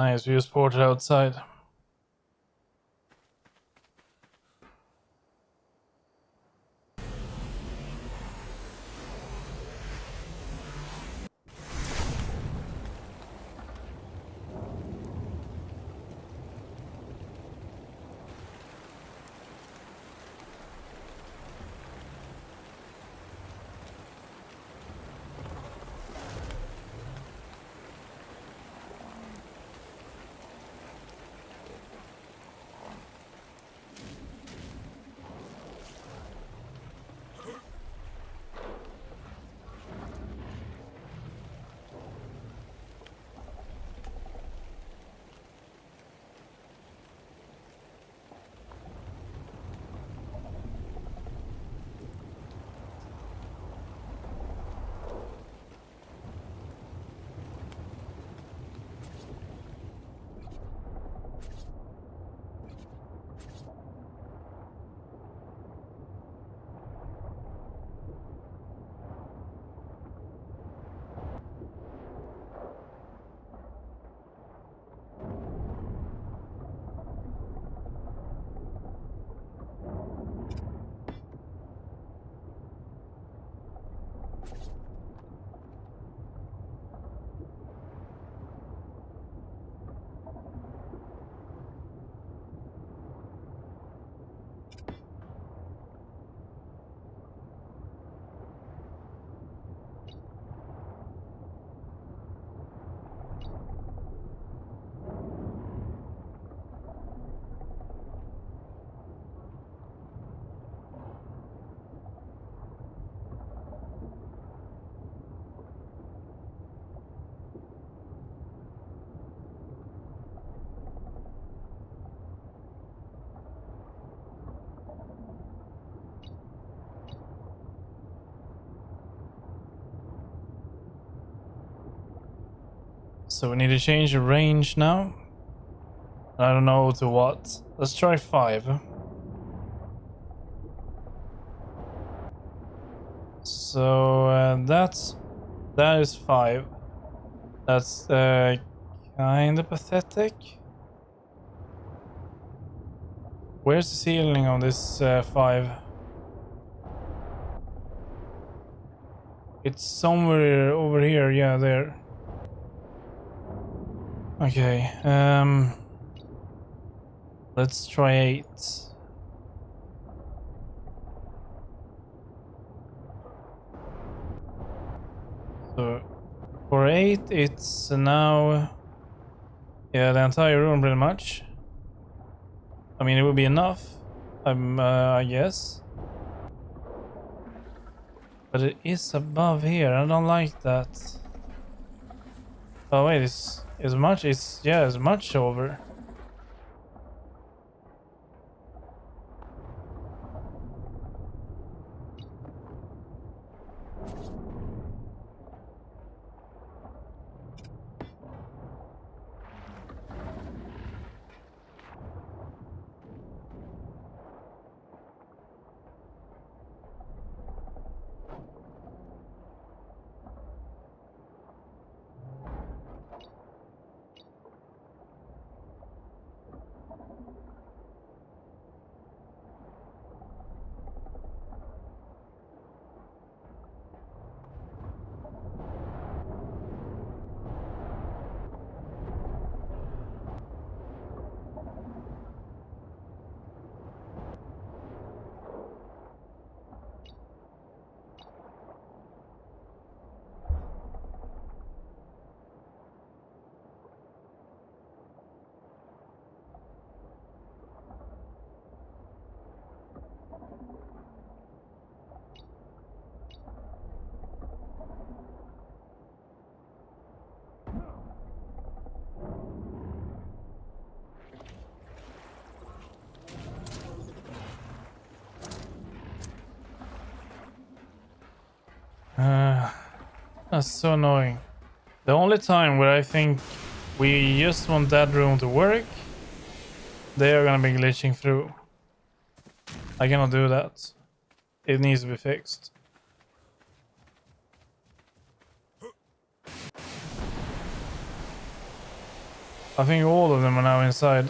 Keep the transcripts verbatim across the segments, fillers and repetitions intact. Nice, we use portal outside. So we need to change the range now. I don't know to what. Let's try five. So uh, that's that is five. That's uh, kind of pathetic. Where's the ceiling on this uh, five? It's somewhere over here. Yeah, there. Okay, um, let's try eight. So, for eight, it's now, yeah, the entire room pretty much. I mean, it would be enough, um, uh, I guess. But it is above here, I don't like that. Oh wait, it's... As much it's yeah, as much over. Uh, that's so annoying. The only time where I think we just want that room to work, they are gonna be glitching through. I cannot do that. It needs to be fixed. I think all of them are now inside.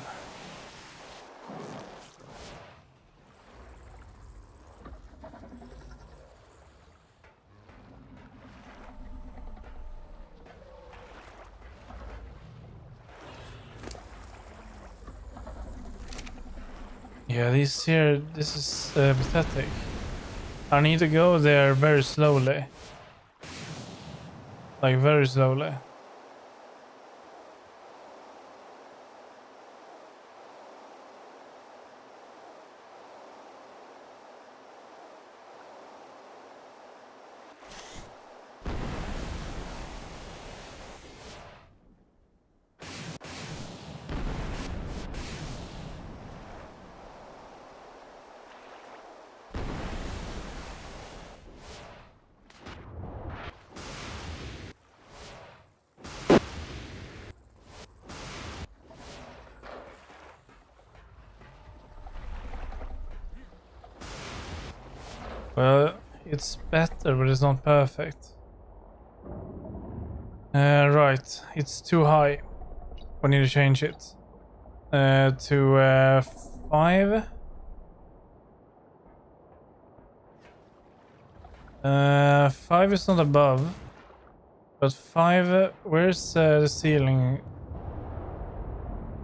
Yeah, this here, this is uh, pathetic. I need to go there very slowly. Like, very slowly. Well, it's better, but it's not perfect. Uh, right, it's too high. We need to change it uh, to uh, five. Uh, five is not above, but five. Uh, where's uh, the ceiling?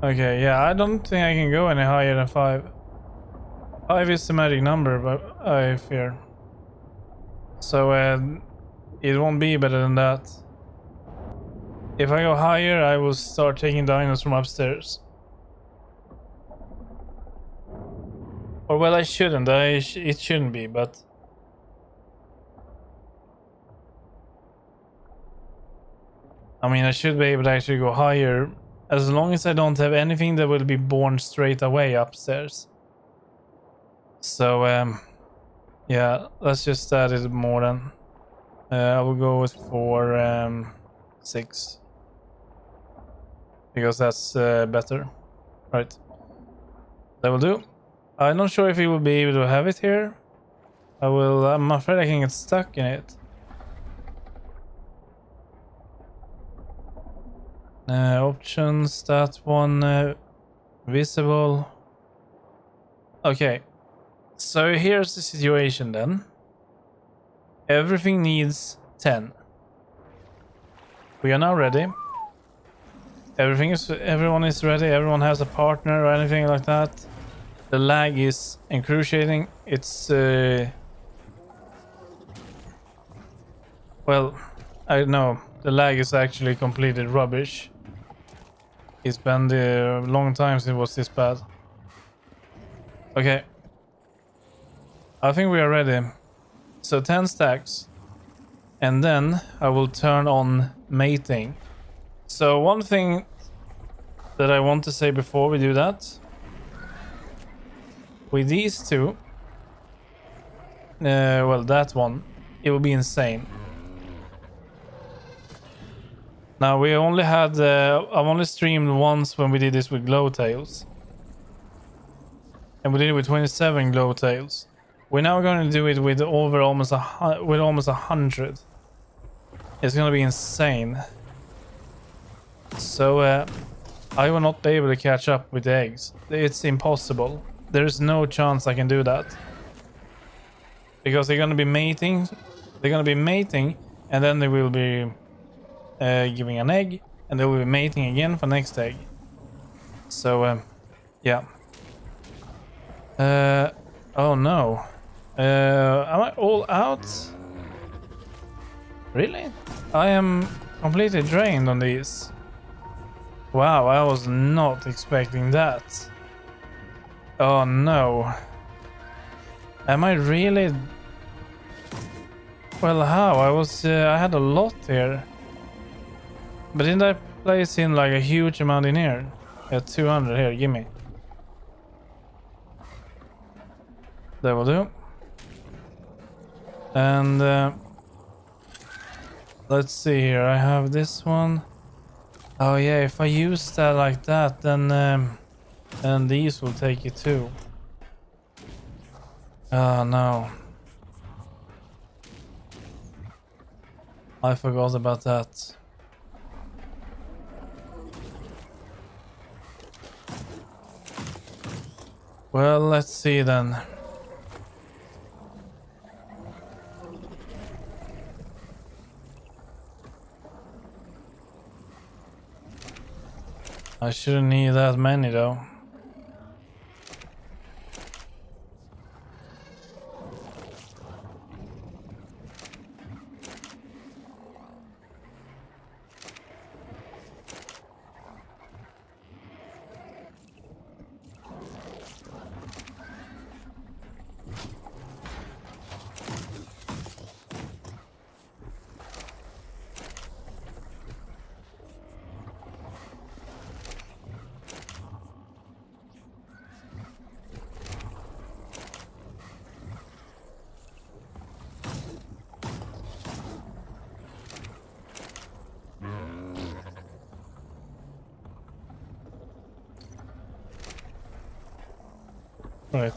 Okay, yeah, I don't think I can go any higher than five. Five is the magic number, but I fear. So uh, it won't be better than that. If I go higher, I will start taking dinos from upstairs. Or well, I shouldn't. I sh it shouldn't be, but I mean, I should be able to actually go higher as long as I don't have anything that will be born straight away upstairs. So um, yeah, let's just add it more than. Uh, I will go with four, um, six, because that's uh, better, right? That will do. I'm not sure if we will be able to have it here. I will. I'm afraid I can get stuck in it. Uh, options. That one uh, visible. Okay. So here's the situation then. Everything needs ten. We are now ready. Everything is, everyone is ready. Everyone has a partner or anything like that. The lag is excruciating. It's uh, well, I don't know. The lag is actually completely rubbish. It's been a long time since it was this bad. Okay. I think we are ready. So ten stacks. And then I will turn on mating. So one thing that I want to say before we do that. With these two. Uh, well, that one. It will be insane. Now we only had... Uh, I've only streamed once when we did this with Glowtails. And we did it with twenty-seven Glowtails. We're now going to do it with over almost a with almost a hundred. It's going to be insane. So uh, I will not be able to catch up with the eggs. It's impossible. There is no chance I can do that, because they're going to be mating. They're going to be mating, and then they will be uh, giving an egg, and they will be mating again for next egg. So uh, yeah. Uh, oh no. Uh, am I all out? Really? I am completely drained on these. Wow, I was not expecting that. Oh no. Am I really... Well, how? I was... Uh, I had a lot here. But didn't I place in like a huge amount in here? Yeah, two hundred here, gimme. That will do. And uh, let's see here. I have this one. Oh yeah, if I use that like that, then um, and these will take it too. Oh no, I forgot about that. Well, let's see then. I shouldn't need that many though. Right.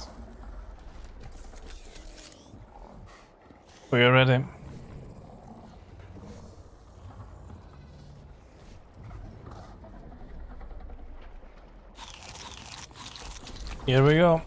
We are ready. Here we go.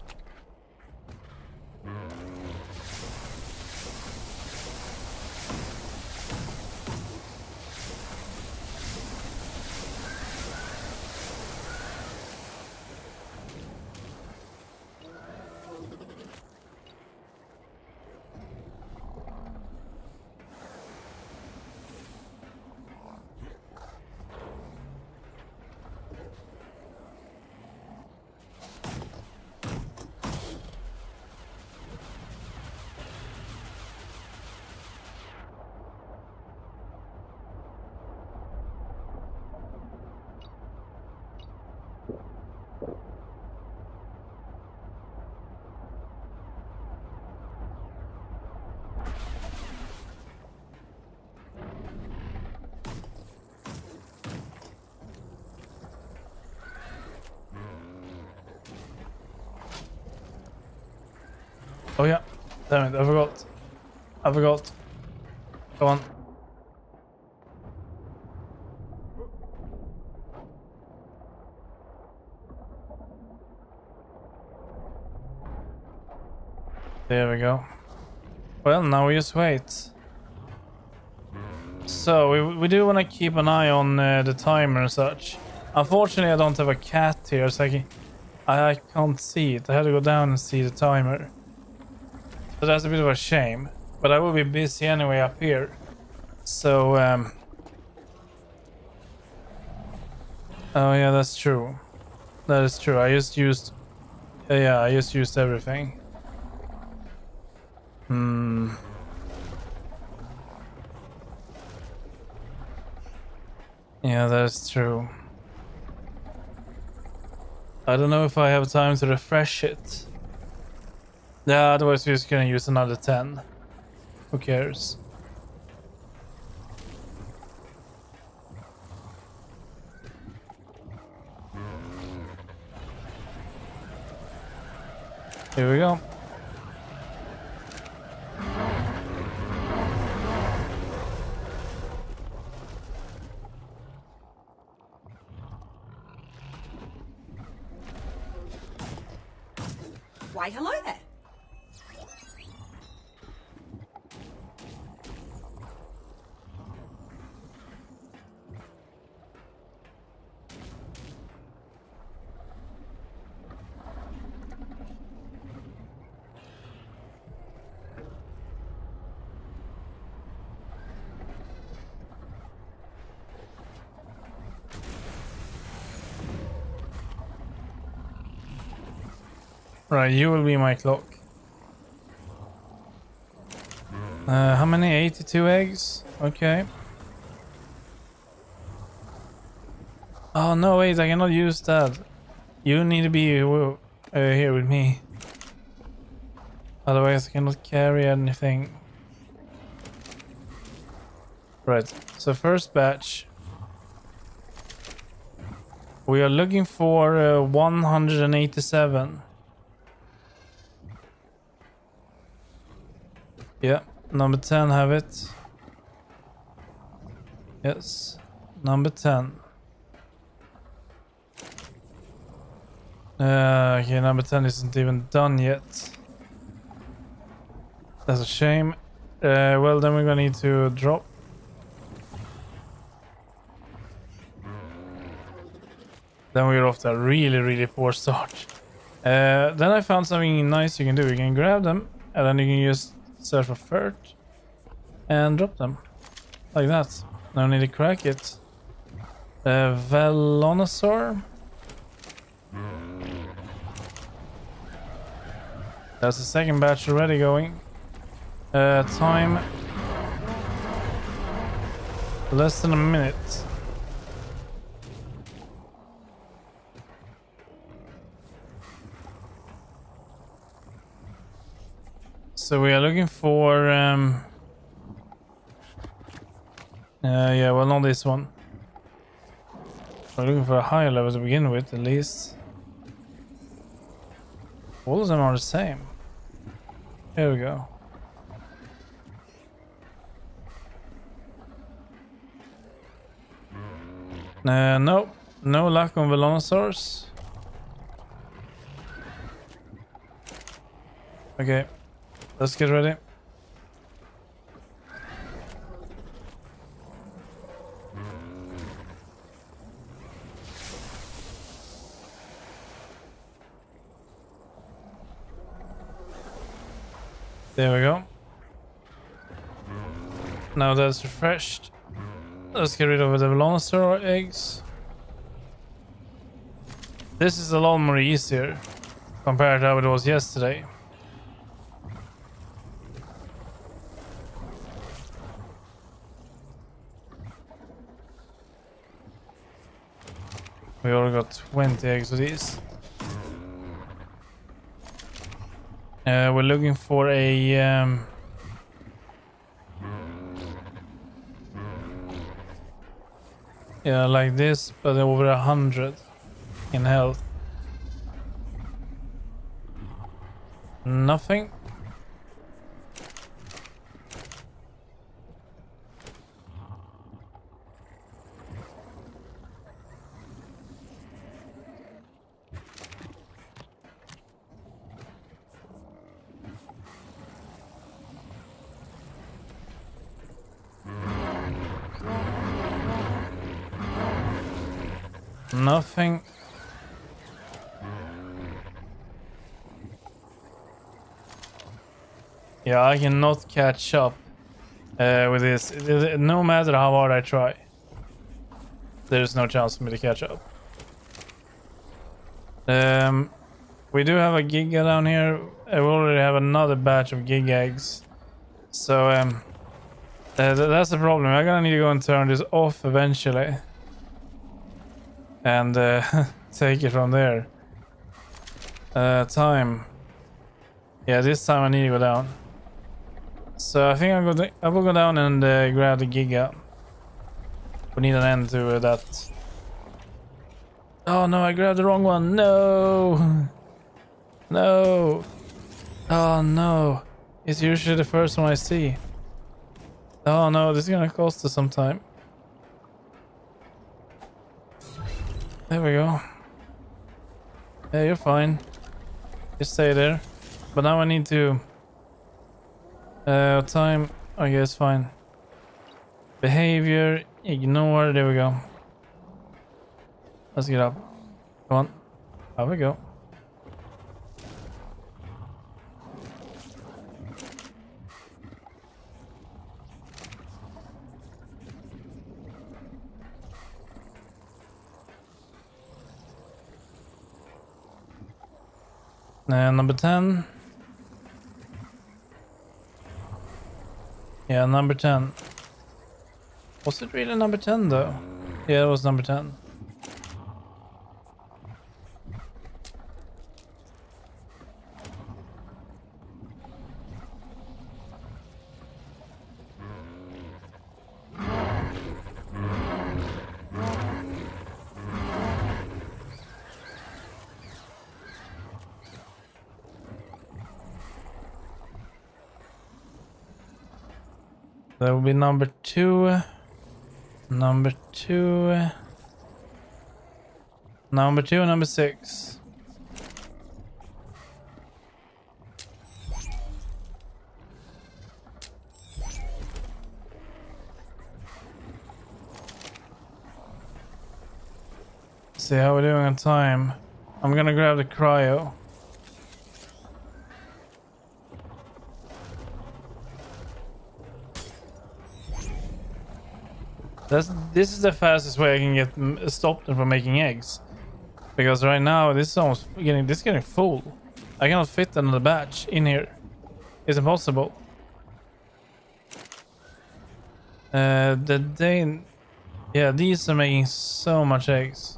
Oh yeah, damn it, I forgot. I forgot. Come on. There we go. Well, now we just wait. So, we, we do want to keep an eye on uh, the timer and such. Unfortunately, I don't have a cat here, so I can't, I, I can't see it. I had to go down and see the timer. So that's a bit of a shame, but I will be busy anyway up here. So, um... oh yeah, that's true. That is true. I just used... Yeah, yeah I just used everything. Hmm... Yeah, that's true. I don't know if I have time to refresh it. Yeah, otherwise we're just gonna use another ten. Who cares? Here we go. Why, hello there. Right, you will be my clock. Uh, how many? eighty-two eggs? Okay. Oh, no, wait, I cannot use that. You need to be uh, here with me. Otherwise, I cannot carry anything. Right, so first batch. We are looking for uh, one hundred eighty-seven. Yeah, number ten have it. Yes, number ten. Uh, okay, number ten isn't even done yet. That's a shame. Uh, well, then we're gonna need to drop. Then we're off to a really, really poor start. Uh, then I found something nice you can do. You can grab them, and then you can just search for fert and drop them. Like that. Now I need to crack it. Uh, Velonasaur. That's the second batch already going. Uh, time. Less than a minute. So we are looking for, um, uh, yeah, well, not this one. We're looking for a higher level to begin with, at least. All of them are the same. Here we go. Uh, no, no luck on Velonasaurs. Okay. Let's get ready. There we go. Now that's refreshed. Let's get rid of the Velonasaur eggs. This is a lot more easier compared to how it was yesterday. We already got twenty eggs of these. Uh, we're looking for a... Um, yeah, like this, but over a hundred in health. Nothing. Nothing. Yeah, I cannot catch up uh, with this. It, it, no matter how hard I try, there's no chance for me to catch up. Um, we do have a Giga down here. We already have another batch of Giga eggs. So um, that, that's the problem. I'm gonna need to go and turn this off eventually. And uh, take it from there. Uh, time. Yeah, this time I need to go down. So I think I'm going to, I will go down and uh, grab the Giga. We need an end to uh, that. Oh no, I grabbed the wrong one. No. No. Oh no. It's usually the first one I see. Oh no, this is going to cost us some time. There we go. Yeah, you're fine. Just stay there. But now I need to... Uh, time... Okay, it's fine. Behavior... Ignore... There we go. Let's get up. Come on. There we go. Uh, number ten. Yeah, number ten. Was it really number ten though? Yeah, it was number ten. That will be number two, number two, number two, number six. see how we're doing on time. I'm gonna grab the cryo. That's, this is the fastest way I can get stopped from making eggs, because right now this is almost getting this is getting full. I cannot fit another batch in here. It's impossible. Uh, the day, yeah, these are making so much eggs.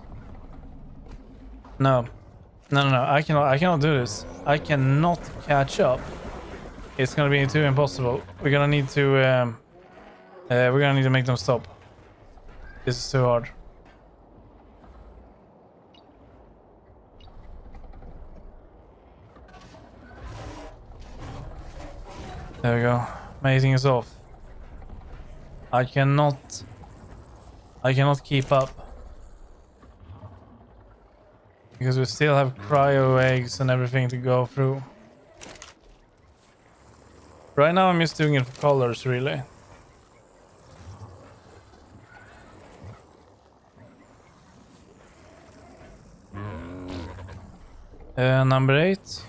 No, no, no, no. I cannot. I cannot do this. I cannot catch up. It's gonna be too impossible. We're gonna need to. Um, uh, we're gonna need to make them stop. This is too hard. There we go. Amazing is off. I cannot... I cannot keep up. Because we still have cryo eggs and everything to go through. Right now I'm just doing it for colors, really. Uh, number eight.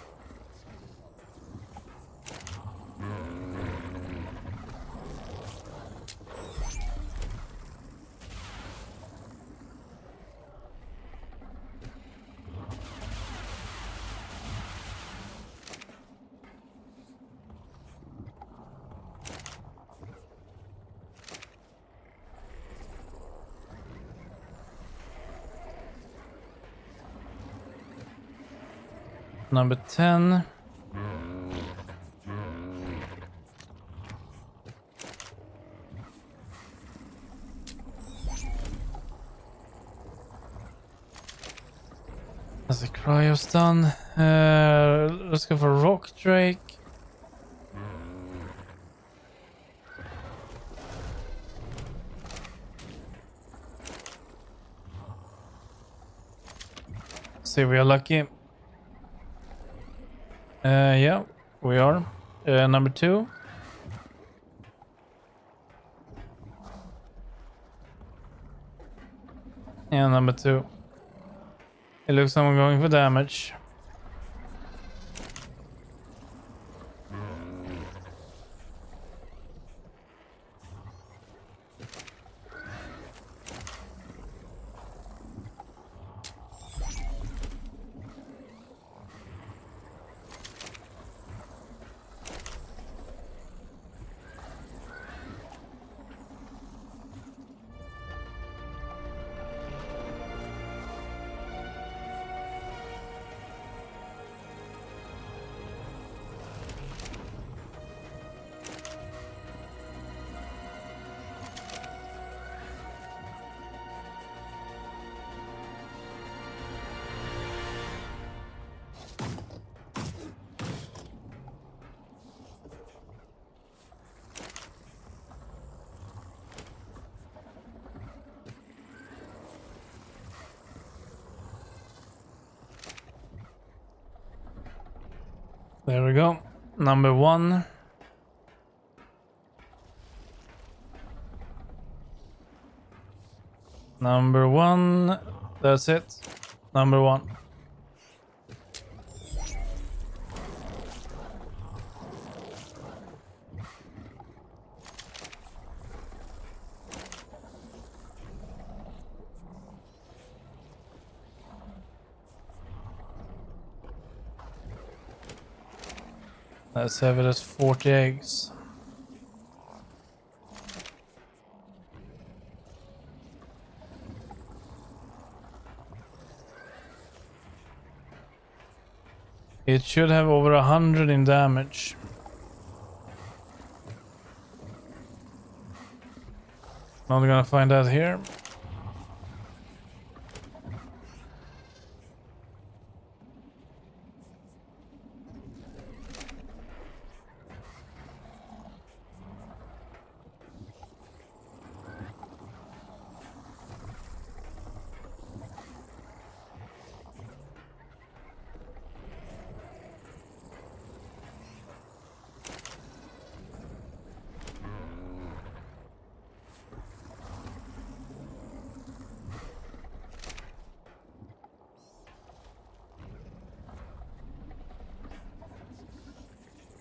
Number ten. That's the cryo's done. Uh, let's go for Rock Drake. See, we are lucky. Uh, yeah, we are. Uh, number two. Yeah, number two. It looks like I'm going for damage. There we go. Number one. Number one. That's it. Number one. Let's have it as forty eggs. It should have over a hundred in damage. Now we're gonna find out here.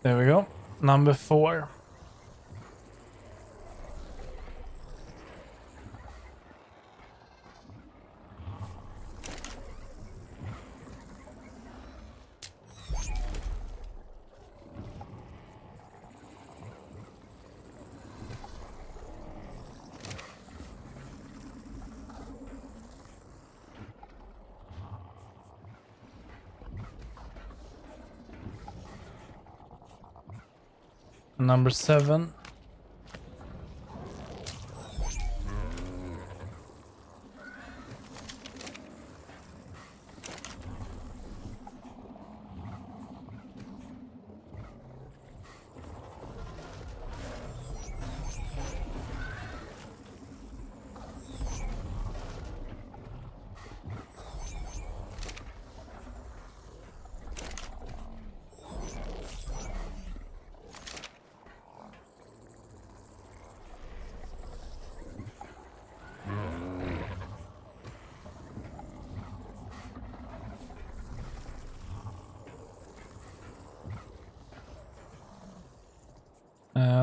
There we go. Number four. Number seven.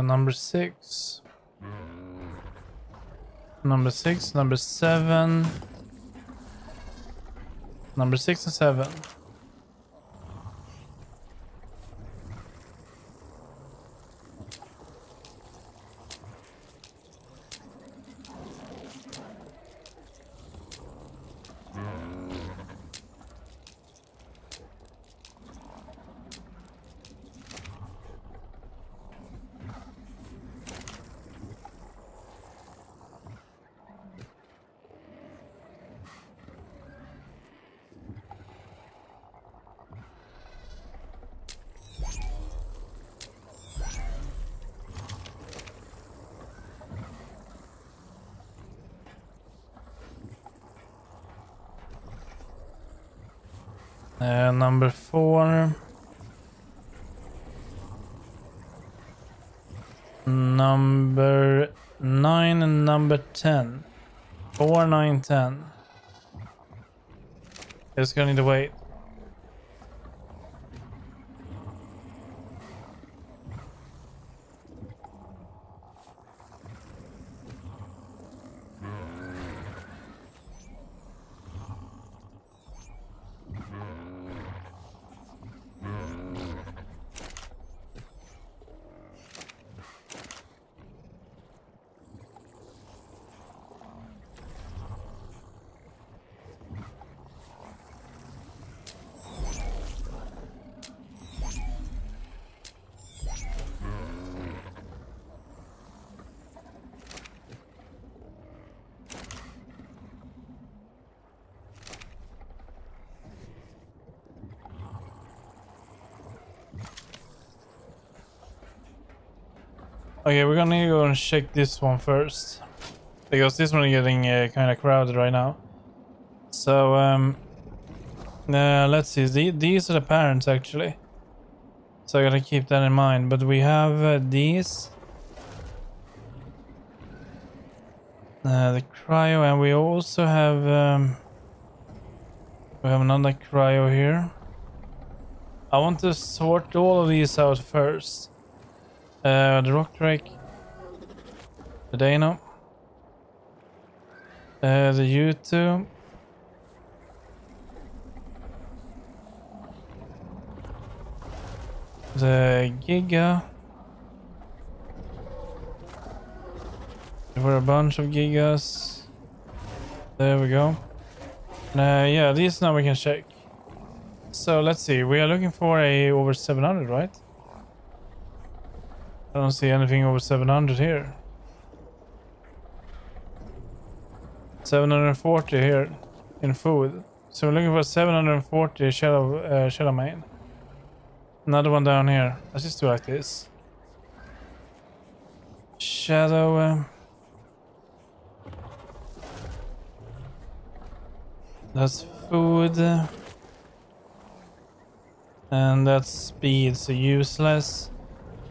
Number six, number six, number seven, number six and seven. Uh, number four, number nine, and number ten. Four, nine, ten. It's gonna need to wait. Okay, we're gonna go and check this one first, because this one is getting uh, kind of crowded right now. So, um, uh, let's see, the, these are the parents actually, so I gotta keep that in mind. But we have uh, these, uh, the Cryo, and we also have, um, we have another Cryo here. I want to sort all of these out first. Uh, the Rock Drake, the Dano, uh, the Yuty, the Giga. There were a bunch of Gigas. There we go. Uh, yeah, these now we can check. So let's see, we are looking for a over seven hundred, right? I don't see anything over seven hundred here. seven hundred forty here in food. So we're looking for seven hundred forty shadow, uh, Shadowmane. Another one down here. Let's just do like this. Shadow. Uh, that's food. And that's speed, so useless.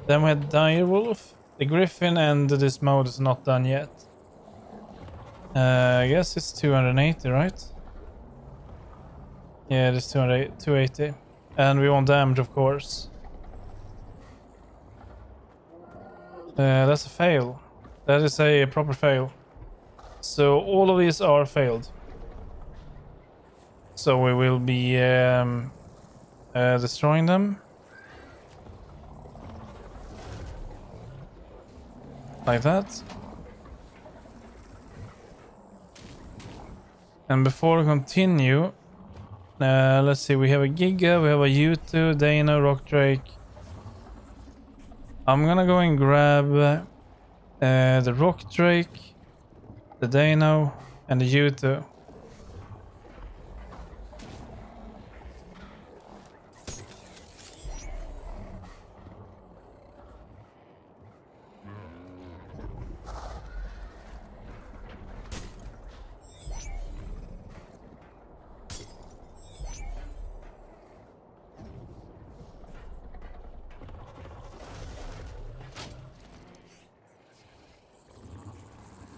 Then we had Direwolf, the Griffin, and the Desmodus not done yet. Uh, I guess it's two hundred eighty, right? Yeah, it is two hundred eighty. And we want damage, of course. Uh, that's a fail. That is a proper fail. So all of these are failed. So we will be um, uh, destroying them. Like that. And before we continue, uh, let's see, we have a Giga, we have a Yuty, Dana, Rock Drake. I'm gonna go and grab uh, the Rock Drake, the Dano, and the Yuty.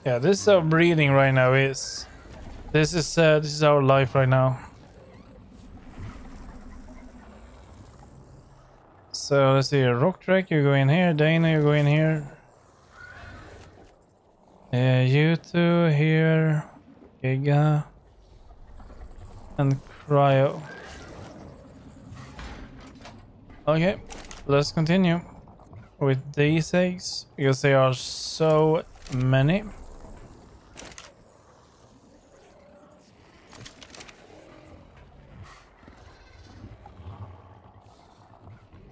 Yeah, this is our breeding right now. Is this is uh, this is our life right now. So let's see, Rock Drake, you go in here, Dana, you go in here, uh, you two here, Giga, and Cryo. Okay, let's continue with these eggs because they are so many.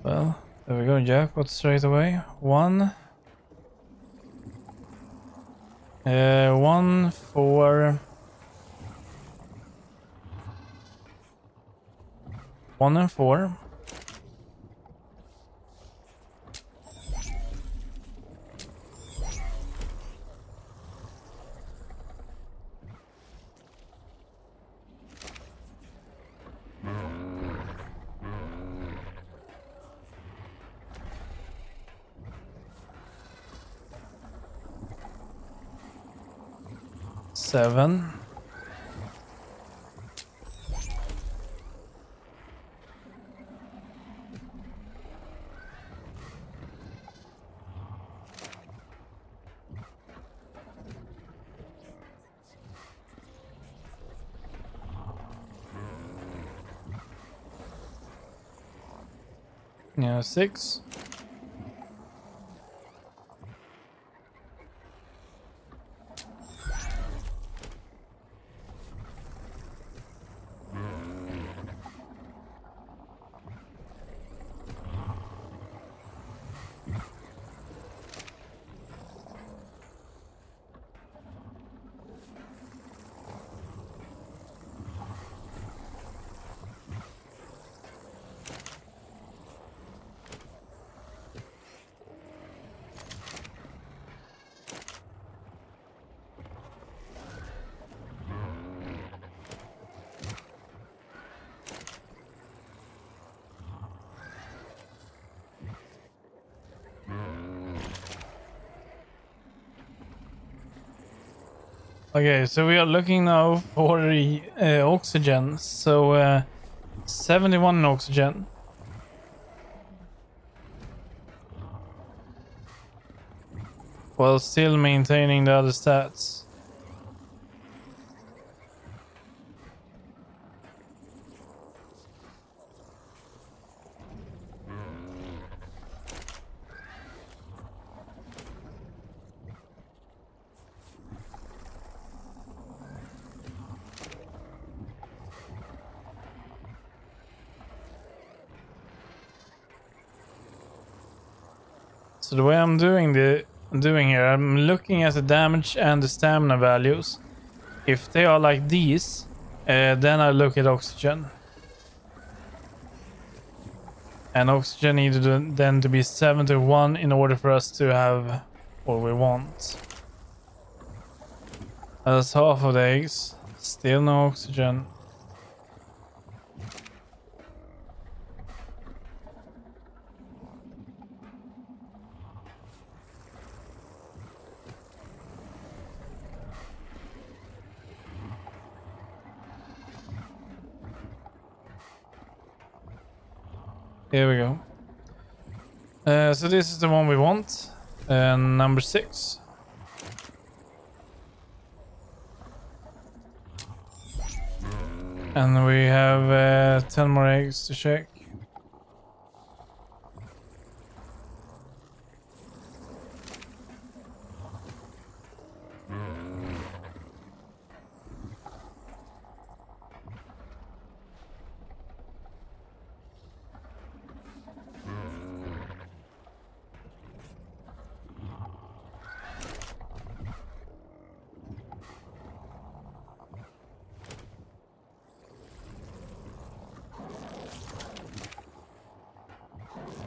Well, there we go, jackpot straight away. One. Uh, one, four. One and four. Seven. Yeah, six. Okay, so we are looking now for the uh, oxygen. So uh, seventy-one oxygen. While still maintaining the other stats. So the way I'm doing the doing here, I'm looking at the damage and the stamina values. If they are like these, uh, then I look at oxygen. And oxygen needed then to be seventy-one in order for us to have what we want. That's half of the eggs. Still no oxygen. Here we go. Uh, so this is the one we want. And number six. And we have uh, ten more eggs to check.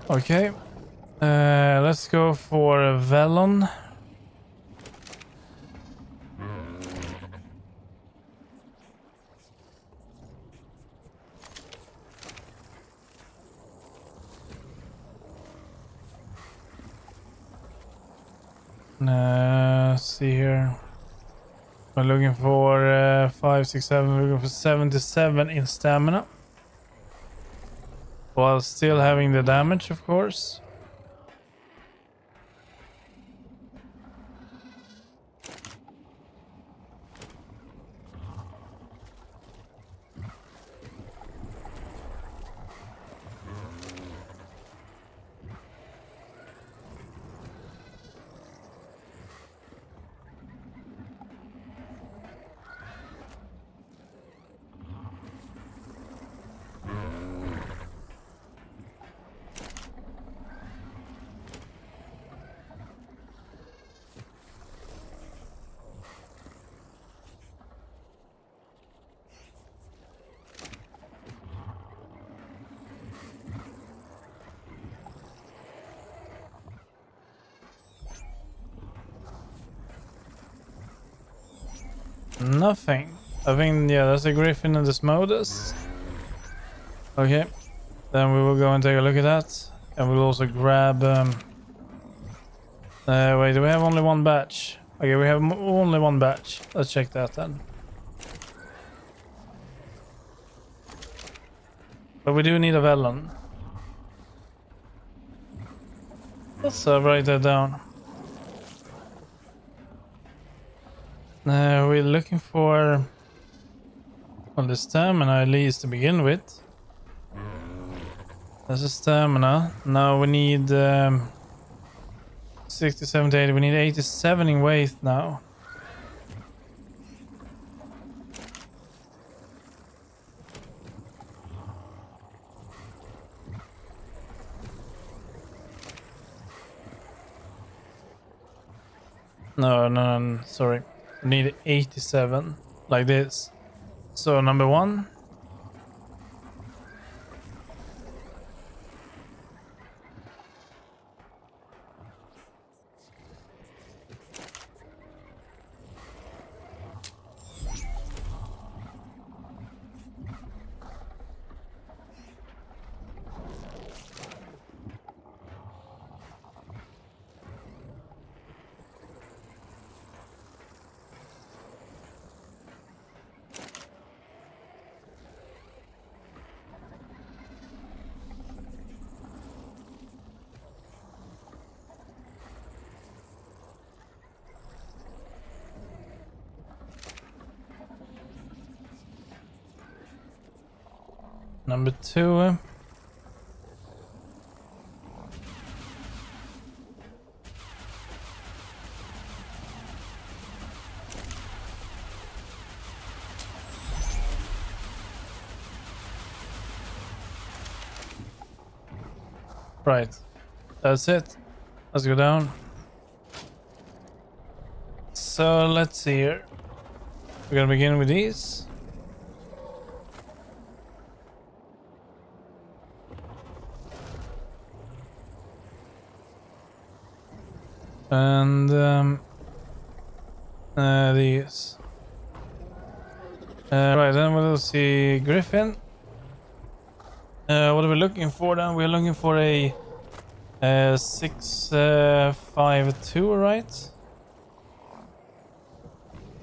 Okay, uh, let's go for a Velon. Uh, let's see here. We're looking for uh, five, six, seven. We're looking for seventy-seven in stamina. While still having the damage, of course. Nothing. I think, yeah, there's a Griffin and Desmodus. Okay. Then we will go and take a look at that. And we'll also grab... Um, uh, wait, do we have only one batch? Okay, we have m only one batch. Let's check that then. But we do need a Velon. Let's uh, write that down. Uh, we're looking for, well, the stamina at least to begin with. That's a stamina. Now we need um, sixty, seventy, eighty. We need eighty-seven in weight now. No, no, no, sorry. We need eighty-seven, like this. So number one. Number two. Right. That's it. Let's go down. So let's see here. We're gonna begin with these. And um, uh, these. Uh, right, then we'll see Griffin. Uh, what are we looking for then? We're looking for a uh, six uh, five two, right?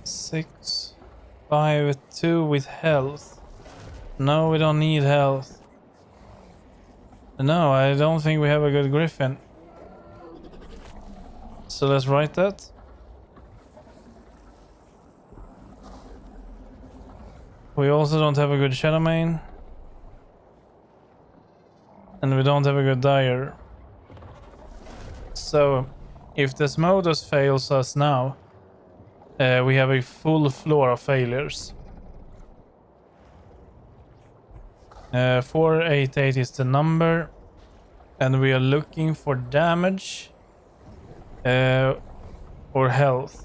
Six five two with health. No, we don't need health. No, I don't think we have a good Griffin. so let's write that. We also don't have a good Shadowmane. And we don't have a good Dire. So, if Desmodus fails us now, uh, we have a full floor of failures. Uh, four eighty-eight is the number. And we are looking for damage uh, or health.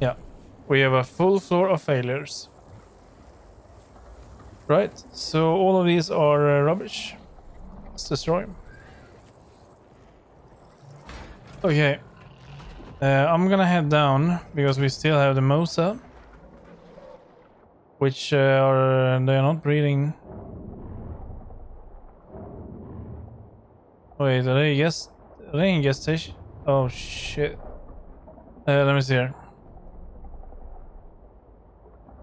Yeah, we have a full floor of failures. Right, so all of these are uh, rubbish. Let's destroy them. Okay, uh, I'm gonna head down because we still have the Mosa. Which uh, are they are not breeding? Wait, are they guess? Are they in gestation? Oh shit! Uh, let me see here.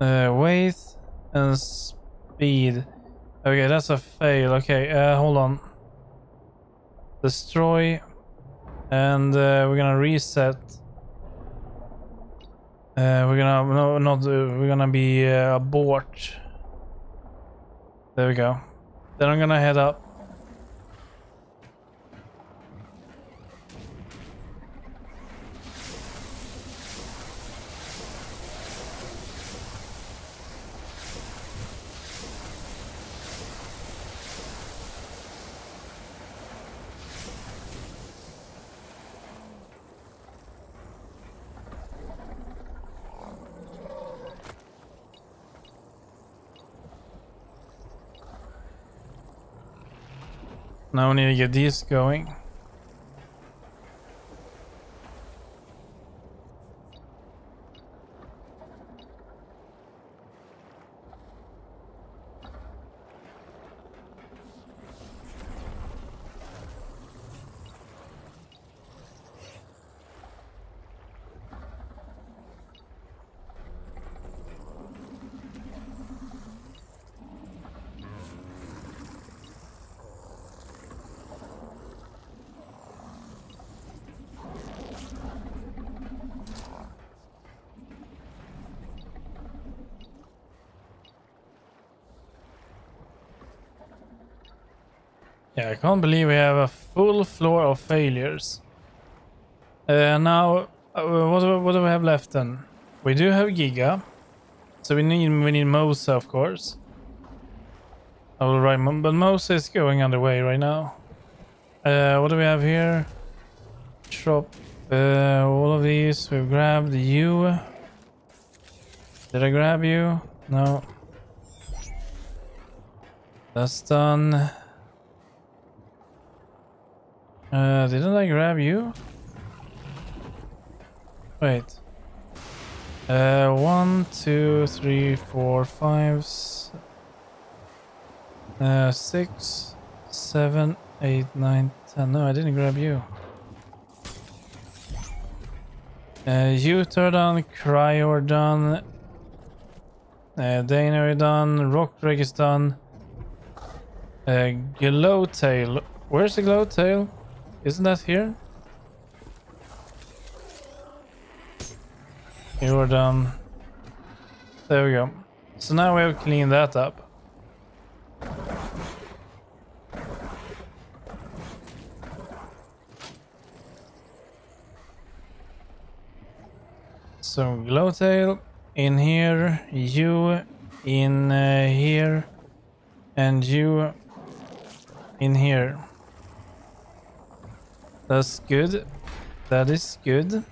Uh, weight and speed. Okay, that's a fail. Okay, uh, hold on. Destroy, and uh, we're gonna reset. Uh, we're gonna no not uh, we're gonna be uh, abort. There we go. Then I'm gonna head up. Now we need to get these going. Yeah, I can't believe we have a full floor of failures. Uh, now, uh, what, do we, what do we have left then? We do have Giga, so we need we need Mosa, of course. All right, but Mosa is going underway right now. Uh, what do we have here? Drop uh, all of these. We've grabbed you. Did I grab you? No. That's done. Uh, didn't I grab you? Wait. Uh, one, two, three, four, five, uh, six, seven, eight, nine, ten. No, I didn't grab you. Uh, Yuty are done, Cryo are done, uh, Dana are done, Rock Drake is done, uh, Glowtail. Where's the Glowtail? Isn't that here? You are done. There we go. So now we have cleaned that up. So Glowtail in here, you in uh, here, and you in here. That's good. That is good.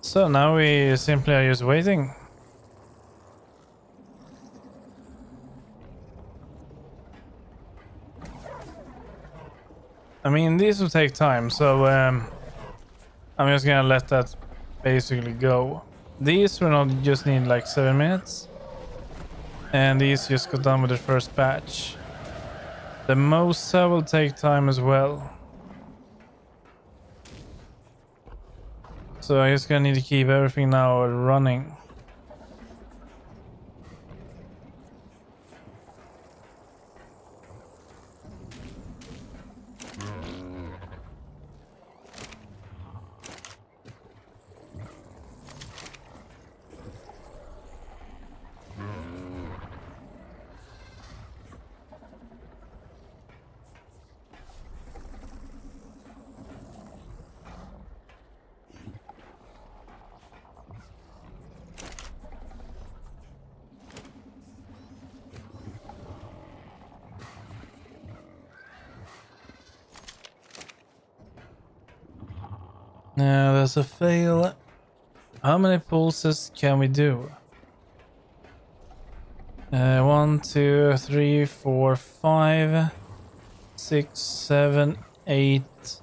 So now we simply are just waiting. I mean, these will take time, so um, I'm just gonna let that basically go. These will not just need like seven minutes. And these just got done with the first batch. The Mosa will take time as well. So I just gonna need to keep everything now running. Now there's a fail. How many pulses can we do? Uh, one, two, three, four, five, six, seven, eight,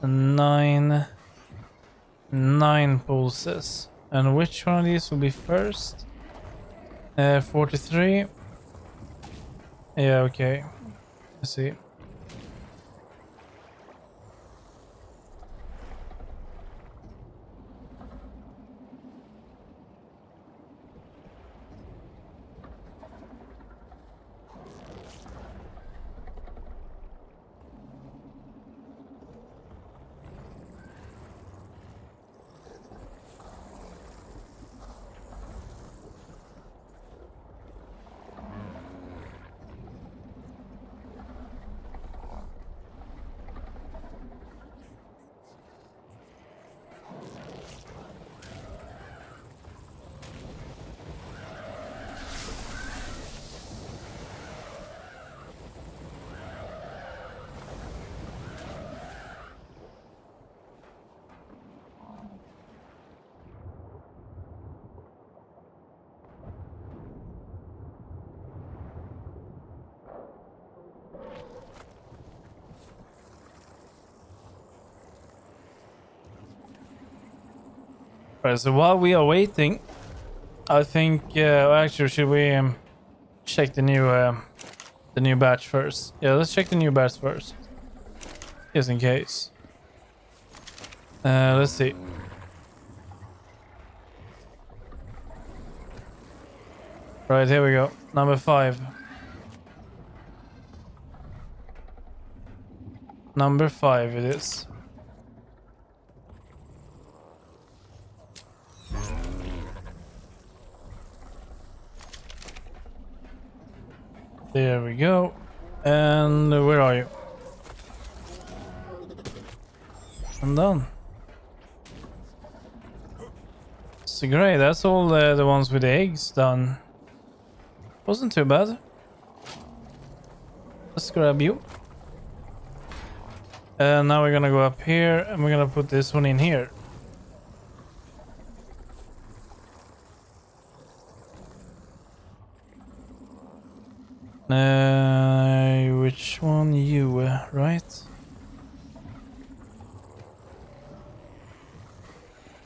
nine, nine pulses. And which one of these will be first? Uh, forty-three. Yeah, okay. Let's see. Right, so while we are waiting, I think uh, actually should we um, check the new uh, the new batch first? Yeah, let's check the new batch first, just in case. Uh, let's see. Right, here we go. Number five. Number five it is. There we go. And where are you? I'm done. So great, that's all uh, the ones with the eggs done. Wasn't too bad. Let's grab you. And now we're gonna go up here and we're gonna put this one in here. Uh, which one you, uh, right?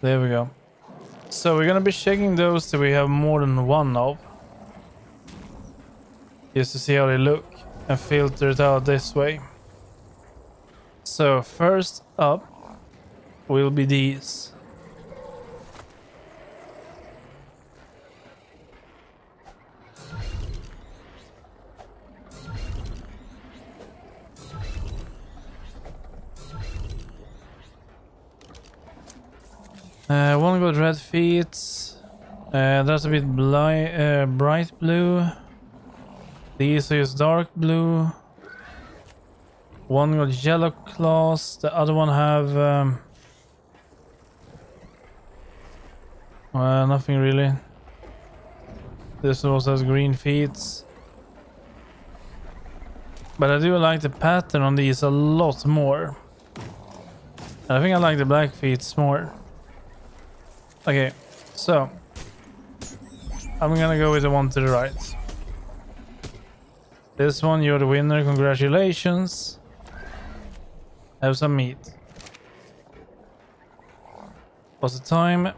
There we go. So we're gonna be checking those that we have more than one of. Just to see how they look and filter it out this way. So first up will be these. Uh, one got red feet, uh, that's a bit bli uh, bright blue, these is dark blue, one got yellow claws, the other one have um, uh, nothing really, this also has green feet, but I do like the pattern on these a lot more, I think I like the black feet more. Okay, so I'm gonna go with the one to the right. This one, you're the winner, congratulations. Have some meat. What's the time?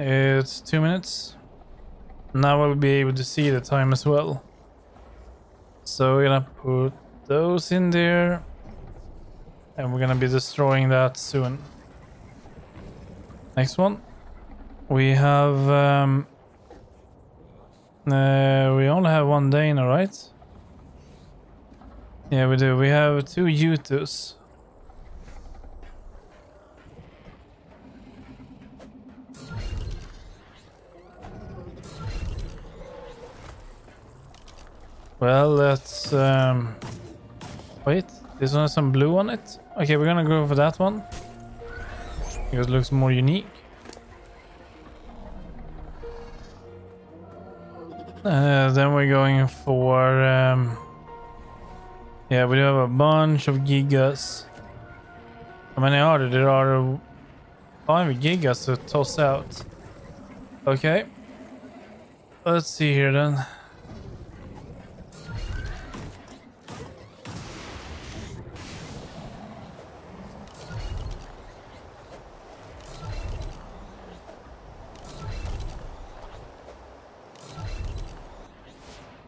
It's two minutes. Now I'll be able to see the time as well. So we're gonna put those in there. And we're gonna be destroying that soon. Next one, we have, um, uh, we only have one Dana, right? Yeah, we do. We have two Yutus. Well, let's, um, wait, this one has some blue on it. Okay, we're gonna go for that one. Because it looks more unique. Uh, then we're going for... Um, yeah, we do have a bunch of Gigas. Jag menar, jag har det, det har du... Har en Giga, so toss out. Okay. Let's see here then.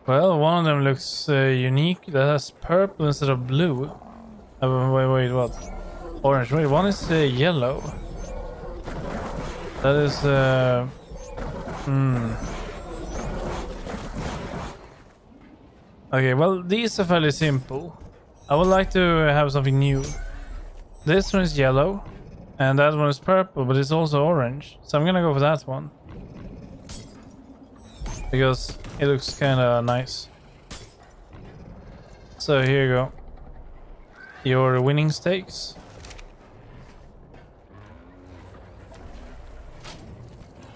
Well, one of them looks uh, unique. That has purple instead of blue. Uh, wait, wait, what? Orange. Wait, one is uh, yellow. That is... Uh, hmm. Okay, well, these are fairly simple. I would like to have something new. This one is yellow. And that one is purple, but it's also orange. So I'm gonna go for that one. Because... it looks kind of nice. So here you go. Your winning stakes.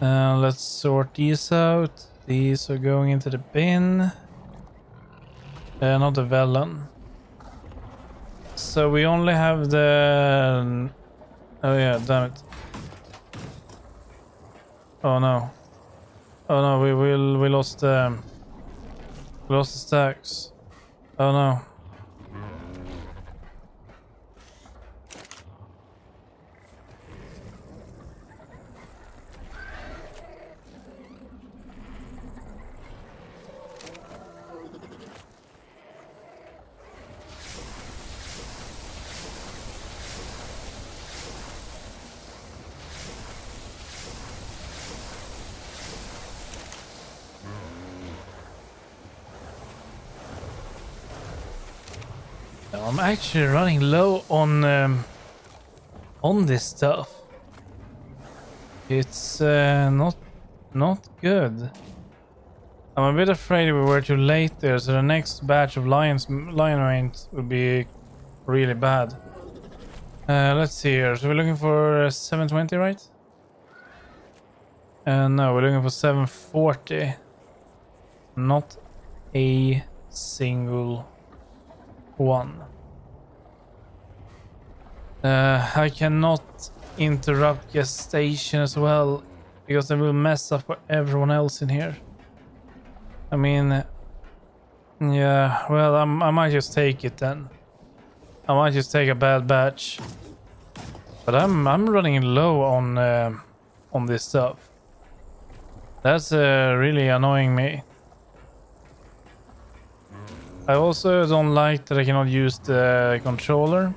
Uh, let's sort these out. These are going into the bin. Uh, not the Velen. So we only have the... Oh yeah, damn it. Oh no. Oh no, we will we lost um we lost the stacks. Oh no. I'm actually running low on um, on this stuff. It's uh, not not good. I'm a bit afraid we were too late there, so the next batch of lions lion rains would be really bad. Uh, let's see here. So we're looking for seven twenty, right? Uh, no, we're looking for seven forty. Not a single one. Uh, I cannot interrupt gestation as well, because I will mess up for everyone else in here. I mean, yeah, well, I'm, I might just take it then. I might just take a bad batch. But I'm I'm running low on uh, on this stuff. That's uh, really annoying me. I also don't like that I cannot use the controller.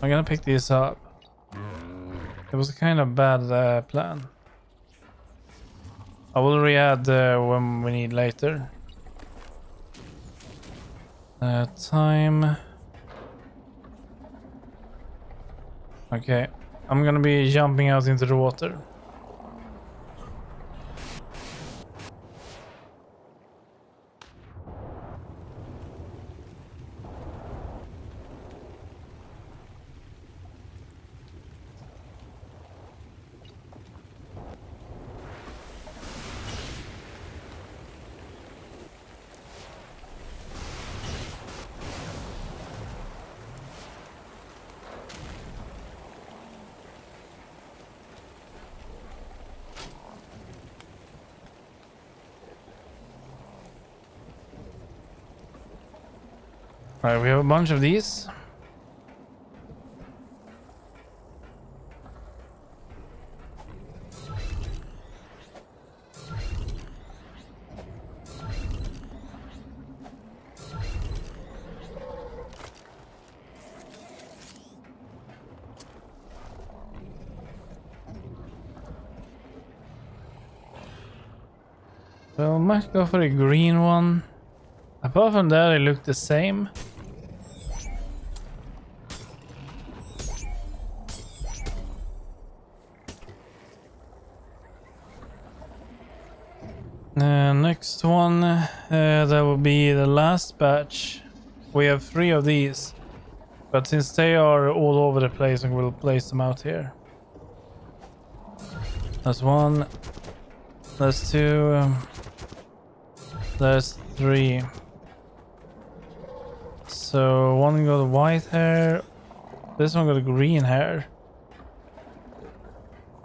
I'm gonna pick this up. It was a kind of bad uh, plan. I will re-add uh, when we need later. Uh, time. Okay, I'm gonna be jumping out into the water. Alright, we have a bunch of these. So I might go for a green one. Apart from that, it looked the same. Uh, next one, uh, that will be the last batch. We have three of these, but since they are all over the place, and we'll place them out here. That's one, that's two, um, that's three. So one got white hair, This one got green hair.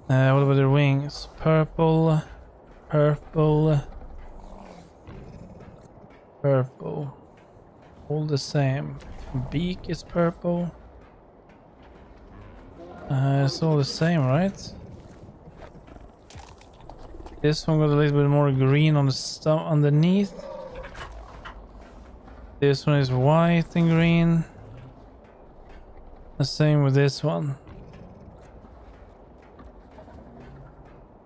Uh, what about their wings? Purple, purple, purple. All the same. Beak is purple. Uh, it's all the same, right? This one got a little bit more green on the stump underneath. This one is white and green. The same with this one.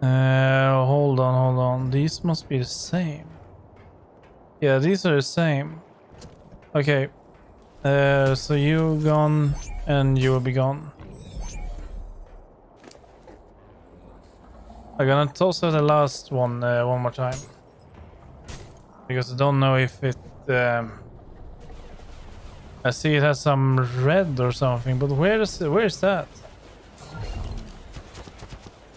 Uh, hold on, hold on. These must be the same. Yeah, these are the same. Okay. Uh, so you gone and you will be gone. I'm gonna toss out the last one uh, one more time. Because I don't know if it... Um, I see it has some red or something, but where is where is that?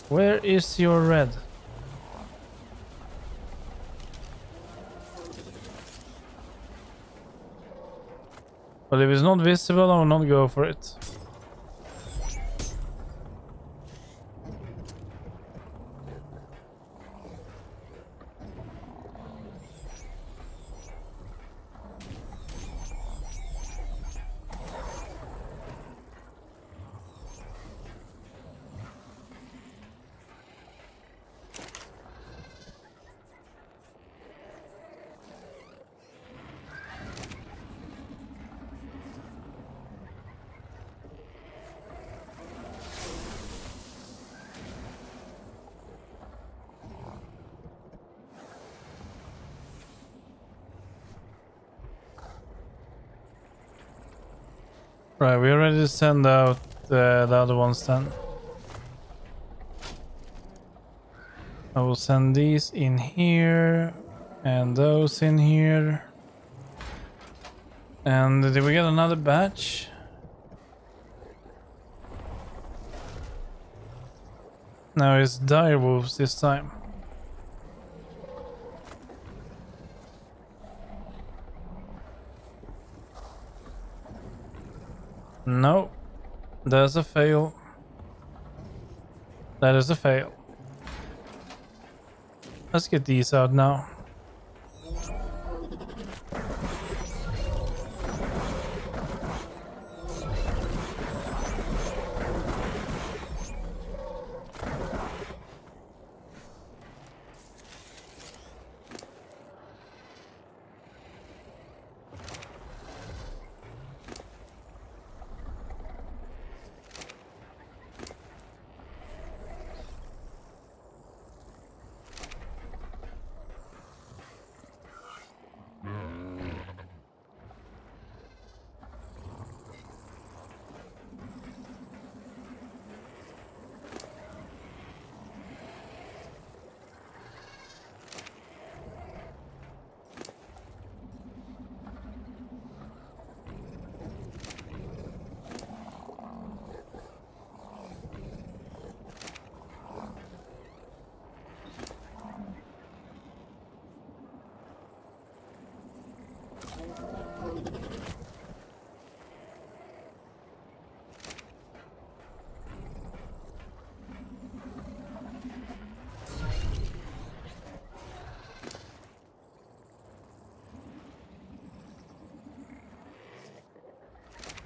Where is your red? But if it's not visible, I will not go for it. Right, we already send out uh, the other ones then. I will send these in here, and those in here. And did we get another batch? No, it's direwolves this time. No, that's a fail. That is a fail. Let's get these out now.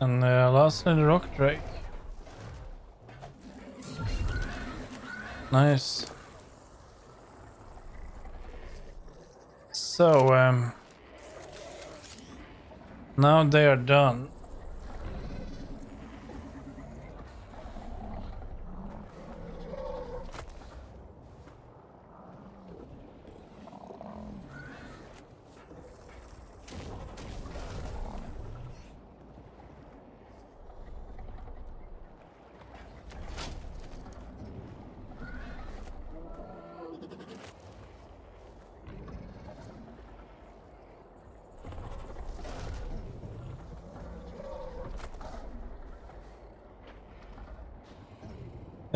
And uh, lastly, the Rock Drake. Nice. So, um... now they are done.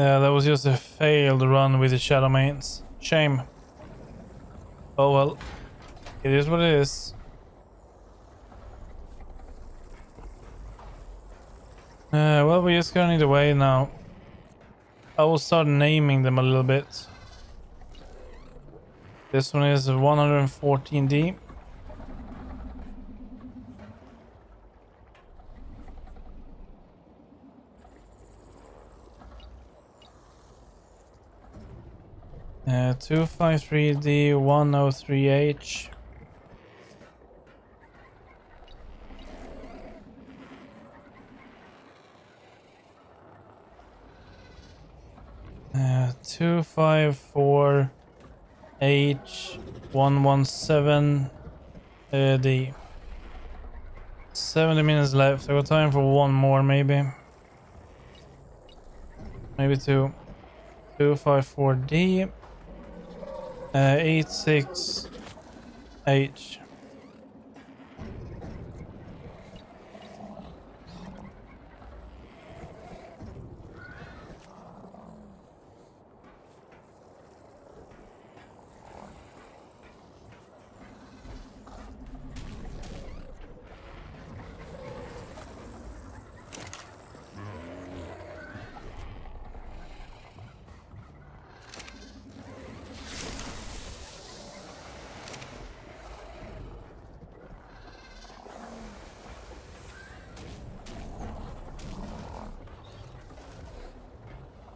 Yeah, that was just a failed run with the Shadowmanes. Shame. Oh well. It is what it is. Uh, well, we're just gonna need a way now. I will start naming them a little bit. This one is one hundred fourteen D. Uh, two fifty-three D, one oh three H. Uh, two five four H, one one seven D. seventy minutes left. I got time for one more, maybe. Maybe two. two five four D. Uh, eight six H.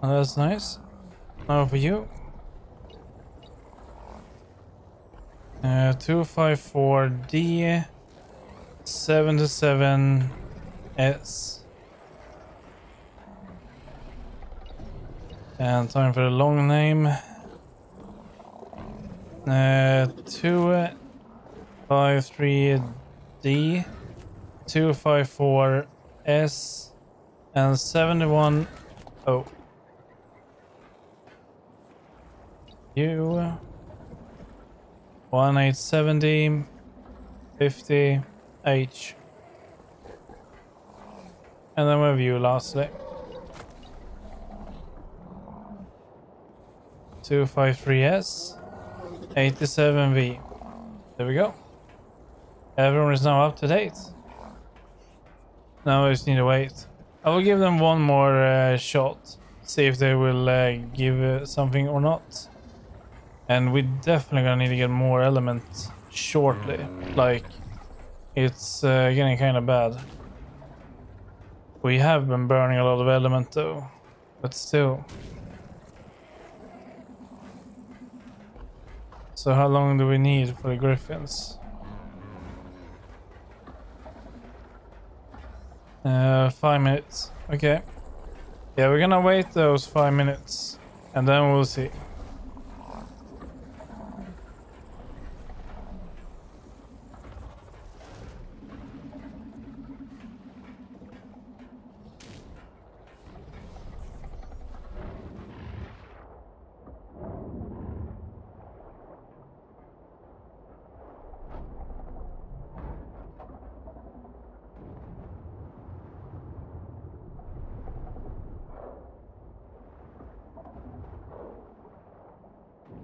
Oh, that's nice. Now for you. Uh, two five four D, seven two seven S. And time for the long name. Uh, two five three D, two five four S, and seventy-one. Oh. You one eight seventy, fifty H, and then with you lastly two five three S, eighty-seven V. There we go. Everyone is now up to date. Now I just need to wait. I will give them one more uh, shot, see if they will uh, give uh, something or not. And we definitely gonna need to get more elements shortly. Like, it's uh, getting kind of bad. We have been burning a lot of element though, but still. So how long do we need for the griffins? Uh, five minutes. Okay. Yeah, we're gonna wait those five minutes, and then we'll see.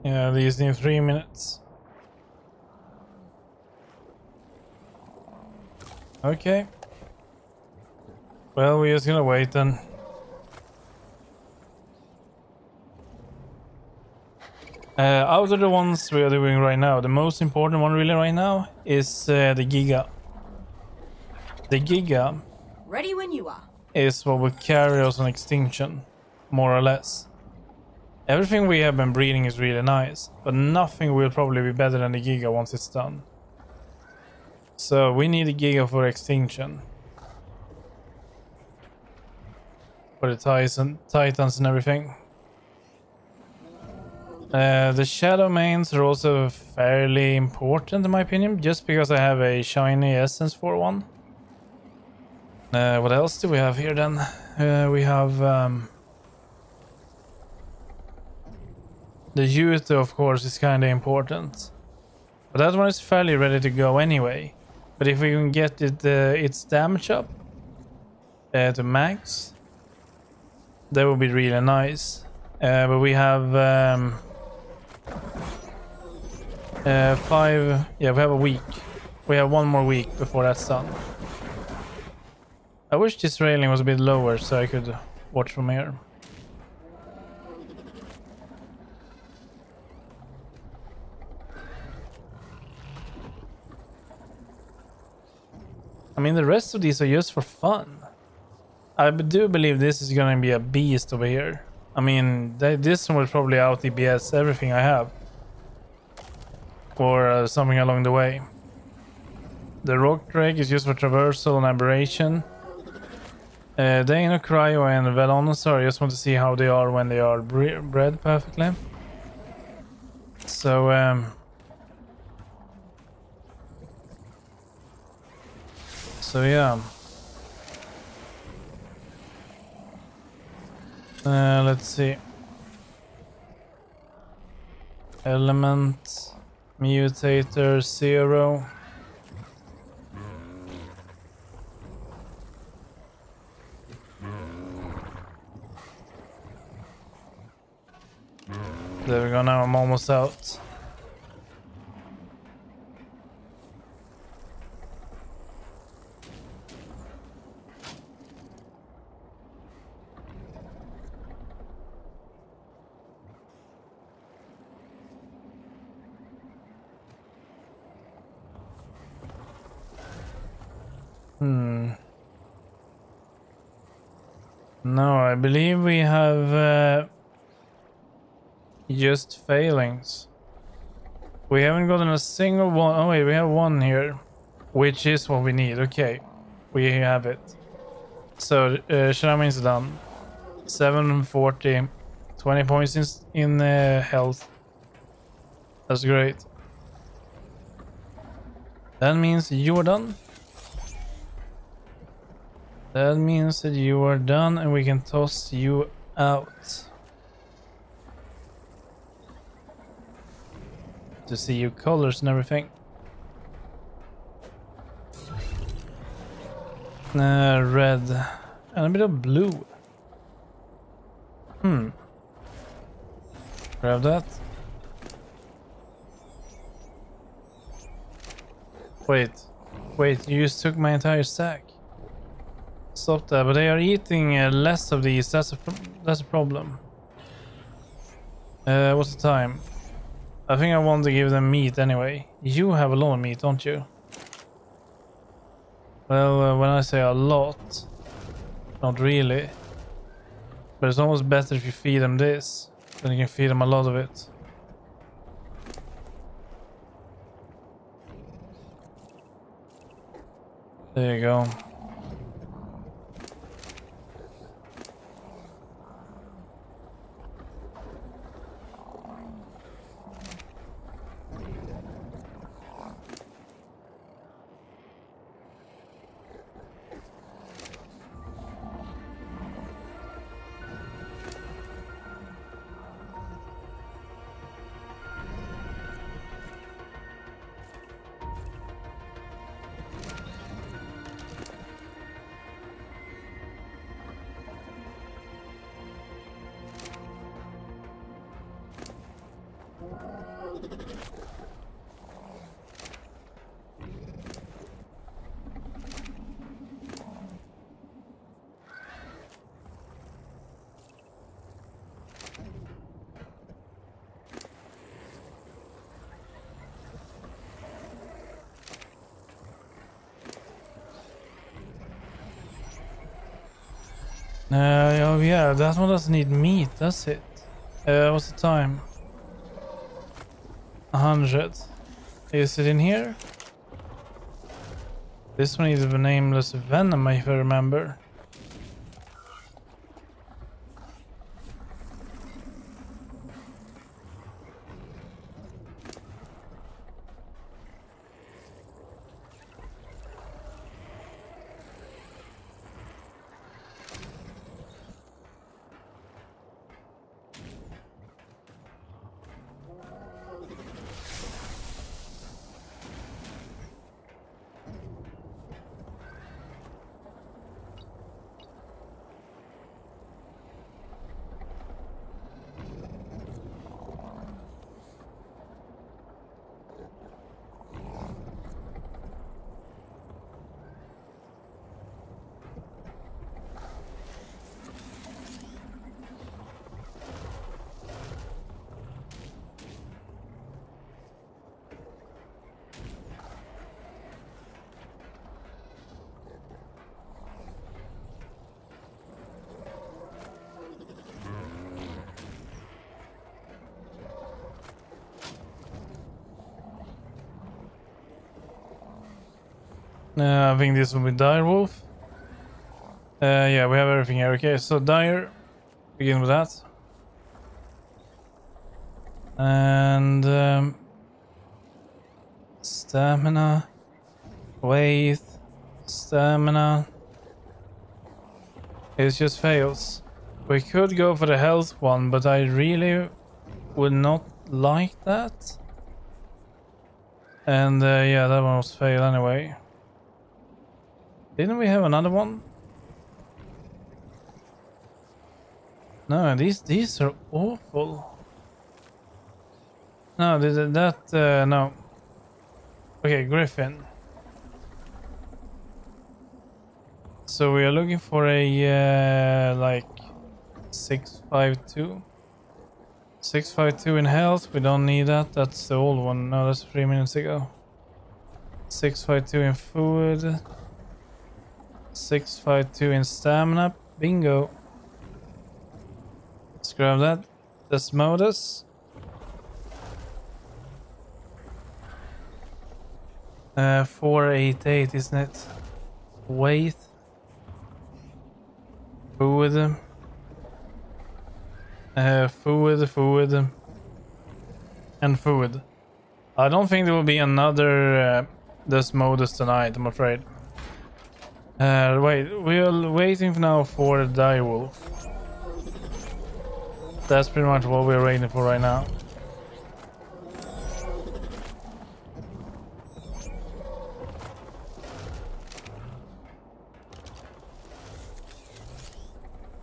Yeah, these new three minutes. Okay. Well, we're just gonna wait then. Uh, out of the ones we are doing right now, the most important one really right now is uh, the Giga. The Giga. Ready when you are. Is what will carry us on extinction, more or less. Everything we have been breeding is really nice, but nothing will probably be better than the Giga once it's done. So we need a Giga for extinction. For the Titan, Titans and everything. Uh, the Shadowmanes are also fairly important in my opinion, just because I have a shiny essence for one. Uh, what else do we have here then? Uh, we have... Um, The Yuty, of course, is kind of important, but that one is fairly ready to go anyway. But if we can get it, uh, its damage up uh, to max, that would be really nice. Uh, but we have um, uh, five. Yeah, we have a week. We have one more week before that's done. I wish this railing was a bit lower so I could watch from here. I mean, the rest of these are just for fun. I do believe this is gonna be a beast over here. I mean, they, this one will probably out E B S everything I have. Or uh, something along the way. The Rock Drake is used for traversal and aberration. Uh, Dino, Cryo and Velonasaur, I just want to see how they are when they are bre bred perfectly. So, um... So yeah, uh, let's see, element, mutator, zero. There we go, now I'm almost out. Hmm. No, I believe we have uh, just failings. We haven't gotten a single one. Oh wait, we have one here, which is what we need. Okay, we have it. So uh, Shadowmane's done. seven forty, twenty points in, in uh, health. That's great. That means you're done. That means that you are done and we can toss you out. To see your colors and everything. Uh, red. And a bit of blue. Hmm. Grab that. Wait. Wait, you just took my entire stack. Stop that, but they are eating uh, less of these. That's a that's a problem. Uh, what's the time? I think I want to give them meat anyway. You have a lot of meat, don't you? Well, uh, when I say a lot, not really. But it's almost better if you feed them this, then you can feed them a lot of it. There you go. Uh, oh yeah, that one doesn't need meat, that's it. Uh, what's the time? A hundred. Is it in here? This one is a nameless venom, if I remember. Uh, I think this will be Direwolf. Uh, yeah, we have everything here. Okay, so Dire, begin with that. And um, stamina, weight, stamina. It just fails. We could go for the health one, but I really would not like that. And uh, yeah, that one was fail anyway. Didn't we have another one? No, these these are awful. No, that, uh, no. Okay, Griffin. So we are looking for a, uh, like, six five two. six five two in health, we don't need that, that's the old one. No, that's three minutes ago. six five two in food. six five two in stamina. Bingo. Let's grab that. Desmodus. Uh, four eight eight, isn't it? Weight. Food. Uh, food, food. And food. I don't think there will be another uh, Desmodus tonight, I'm afraid. Uh, wait, we're waiting now for the Direwolf. That's pretty much what we're waiting for right now.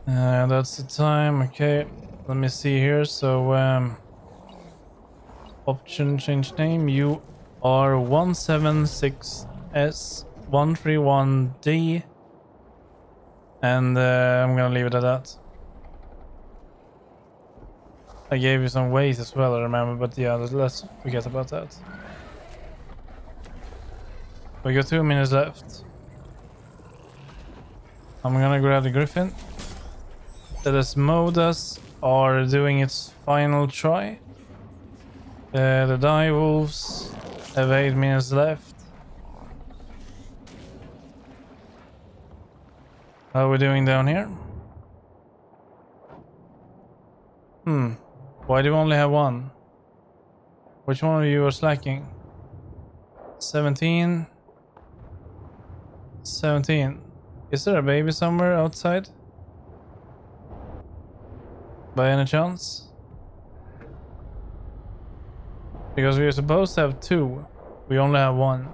Uh, that's the time. Okay, let me see here. So, um, option change name. You are one seven six S one three one D, and uh, I'm gonna leave it at that. I gave you some weight as well, I remember, but yeah, let's forget about that. We got two minutes left. I'm gonna grab the Griffin. The Desmodus are doing its final try. Uh, the Direwolves have eight minutes left. How are we doing down here? Hmm. Why do we only have one? Which one of you are slacking? seventeen. seventeen. Is there a baby somewhere outside? By any chance? Because we are supposed to have two. We only have one.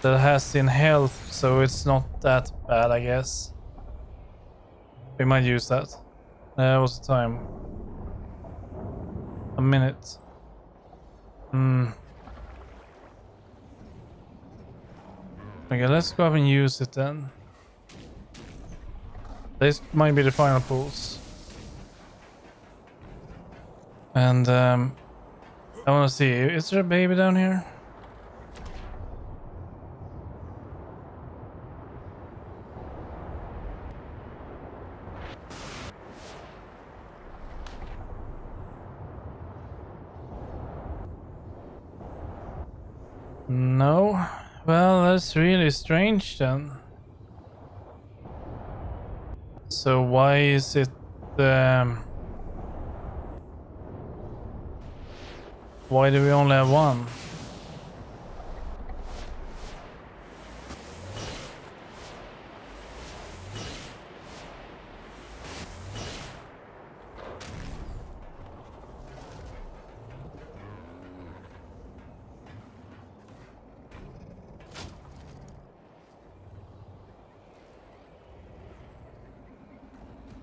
That has in health, so it's not that bad, I guess. We might use that. Uh, what's the time? A minute. Hmm. Okay, let's go up and use it then. This might be the final pulls. And um, I want to see, is there a baby down here? No. Well, that's really strange then. So why is it um, why do we only have one?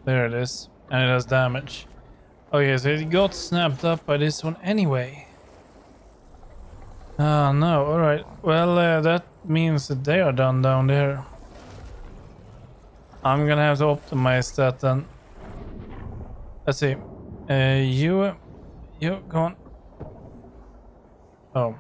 There it is, and it has damage. Okay, so it got snapped up by this one anyway. Ah, no, alright. Well, uh, that means that they are done down there. I'm gonna have to optimize that then. Let's see. Uh, you... You, come on. Oh.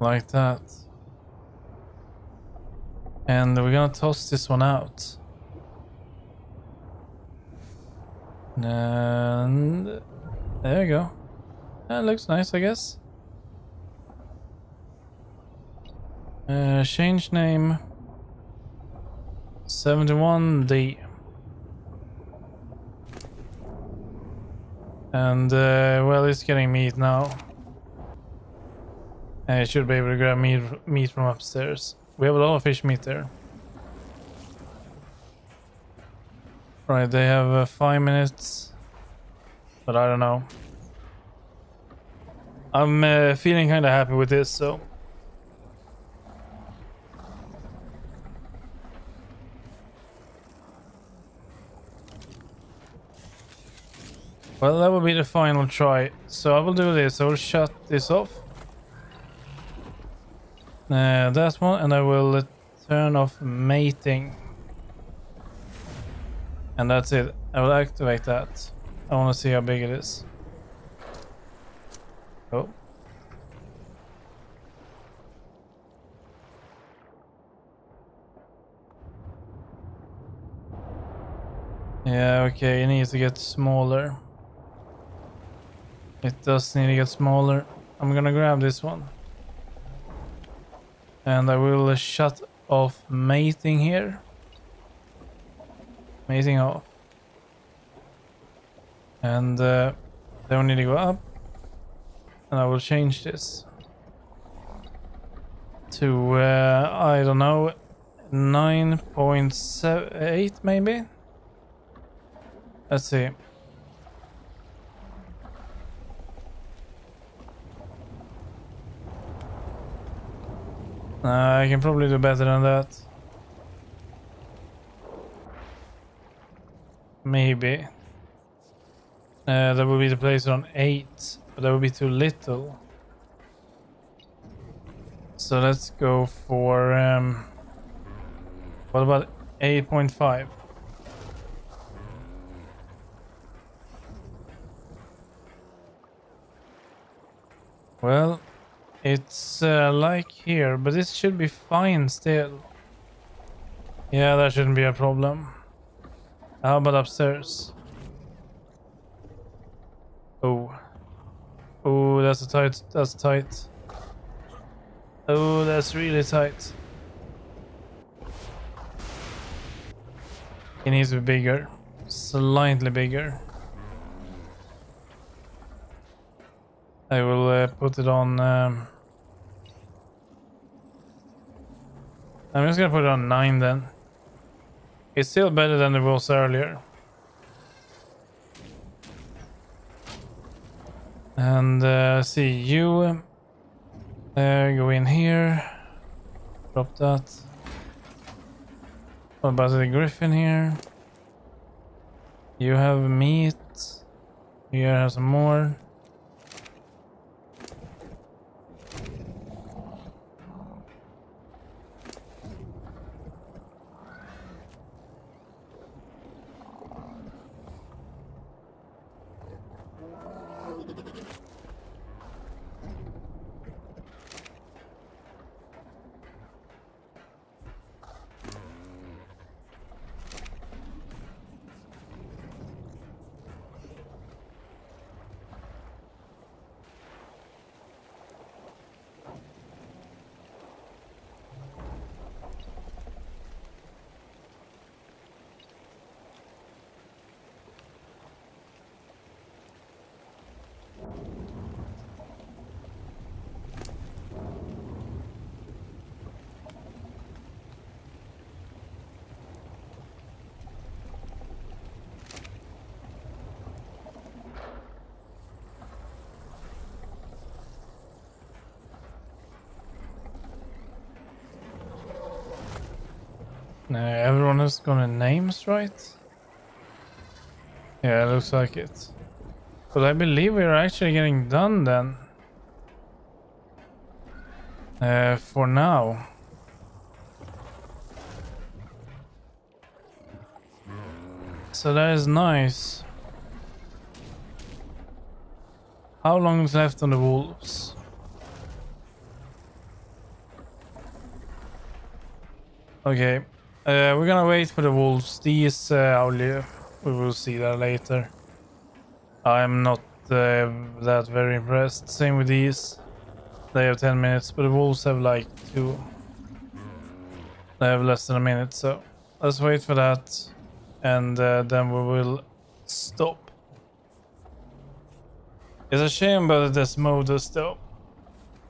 Like that. And we're gonna toss this one out. And there we go. That looks nice, I guess. Uh, change name. seventy-one D. And uh, well, it's getting meat now. And it should be able to grab meat, meat from upstairs. We have a lot of fish meat there. Right, they have uh, five minutes. But I don't know. I'm uh, feeling kind of happy with this, so. Well, that will be the final try. So I will do this. I will shut this off. Uh, that one, and I will uh, turn off mating. And that's it. I will activate that. I want to see how big it is. Oh. Yeah, okay, it needs to get smaller. It does need to get smaller. I'm gonna grab this one. And I will shut off mating here. Mating off. And uh, they will need to go up. And I will change this to, uh, I don't know, nine point seven eight maybe? Let's see. Uh, I can probably do better than that. Maybe. Uh, that would be the place on eight, but that would be too little. So let's go for... Um, what about eight point five? Well... It's uh, like here, but this should be fine still. Yeah, that shouldn't be a problem. How about upstairs? Oh. Oh, that's a tight. That's tight. Oh, that's really tight. It needs to be bigger. Slightly bigger. I will uh, put it on... Um, I'm just gonna put it on nine then. It's still better than it was earlier. And uh, see you. Uh, go in here. Drop that. What about the griffin here? You have meat. You have some more. No, everyone has got names, right? Yeah, it looks like it. But I believe we're actually getting done then. Uh, for now. So that is nice. How long is left on the wolves? Okay, uh, we're gonna wait for the wolves. These uh, I'll leave. We will see that later. I'm not uh, that very impressed. Same with these. They have ten minutes, but the wolves have like two. They have less than a minute, so let's wait for that. And uh, then we will stop. It's a shame about the Desmodus though.